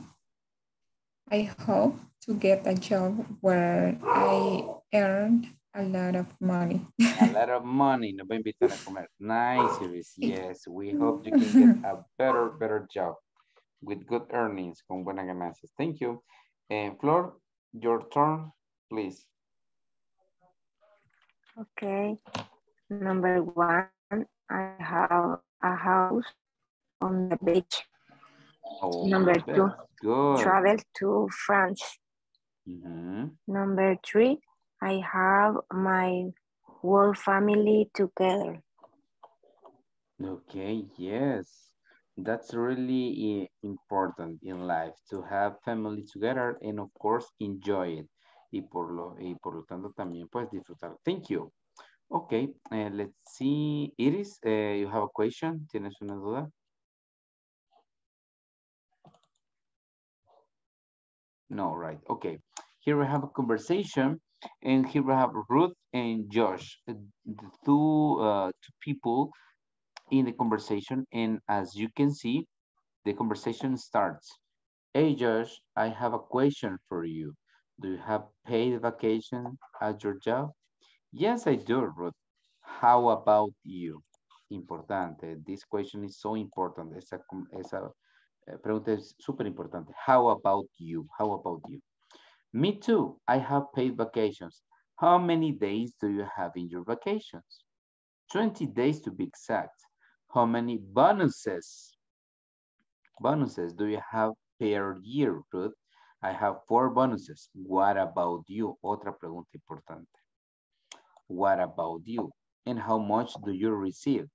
I hope to get a job where I earned a lot of money. A lot of money. No voy a invitar a comer. Nice, Iris. Yes, we hope you can get a better, better job with good earnings, con buenas ganancias. Thank you. And Flor, your turn, please. Okay. Number one, I have a house on the beach. Oh, number two, good. Travel to France. Mm-hmm. Number three, I have my whole family together. Okay, yes. That's really important in life, to have family together and of course enjoy it. Y por lo, y por lo tanto también puedes disfrutar. Thank you. Okay, uh, let's see. Iris, uh, you have a question? ¿Tienes una duda? No, right. Okay. Here we have a conversation and here we have Ruth and Josh, the two, uh, two people in the conversation, and as you can see, the conversation starts. Hey Josh, I have a question for you. Do you have paid vacation at your job? Yes, I do, Ruth. How about you? Importante. This question is so important. Esa, esa pregunta es súper importante. How about you? How about you? Me too. I have paid vacations. How many days do you have in your vacations? twenty days to be exact. How many bonuses? Bonuses do you have per year, Ruth? I have four bonuses. What about you? Otra pregunta importante. What about you? And how much do you receive?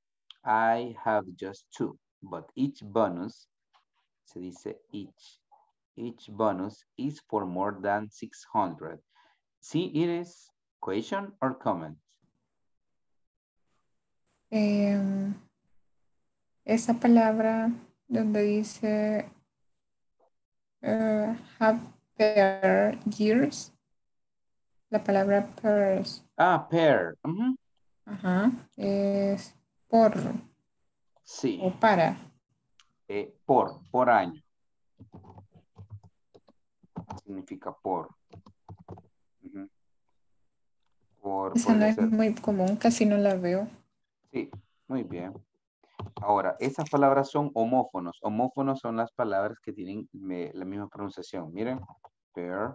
I have just two, but each bonus, se dice each, each bonus is for more than six hundred. See, it is question or comment? Um, esa palabra donde dice uh, have per years, la palabra per. Ah, per. Uh-huh. Ajá, es por. Sí. O para. Eh, por, por año. Significa por. Uh-huh. Por esa no es muy común, casi no la veo. Sí, muy bien. Ahora, esas palabras son homófonos. Homófonos son las palabras que tienen me, la misma pronunciación. Miren, per.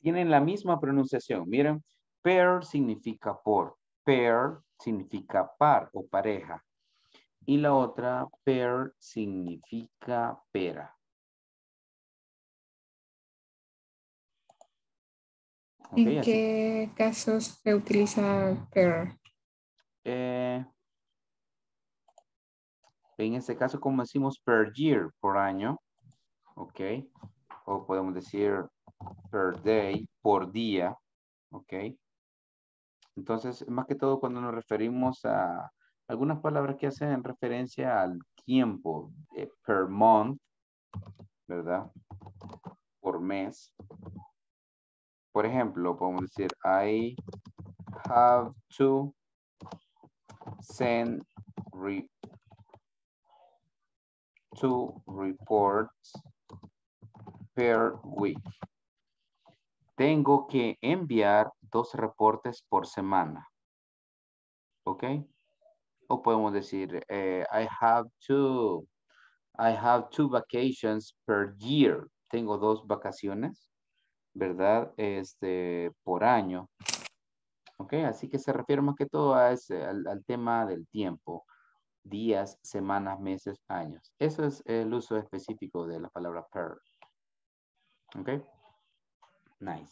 Tienen la misma pronunciación. Miren, pair significa por. Pair significa par o pareja. Y la otra, pair, significa pera. ¿En okay, qué así. Casos se utiliza pair? Eh, en este caso, como decimos per year, por año. Ok. O podemos decir... per day, por día, ok. Entonces, más que todo cuando nos referimos a algunas palabras que hacen referencia al tiempo, eh, per month, ¿verdad? Por mes. Por ejemplo, podemos decir, I have to send re- two reports per week. Tengo que enviar dos reportes por semana. ¿Ok? O podemos decir, eh, I have two, I have two vacations per year. Tengo dos vacaciones, ¿verdad? Este, por año. ¿Ok? Así que se refiere más que todo a ese, al, al tema del tiempo. Días, semanas, meses, años. Eso es el uso específico de la palabra per. ¿Ok? Nice.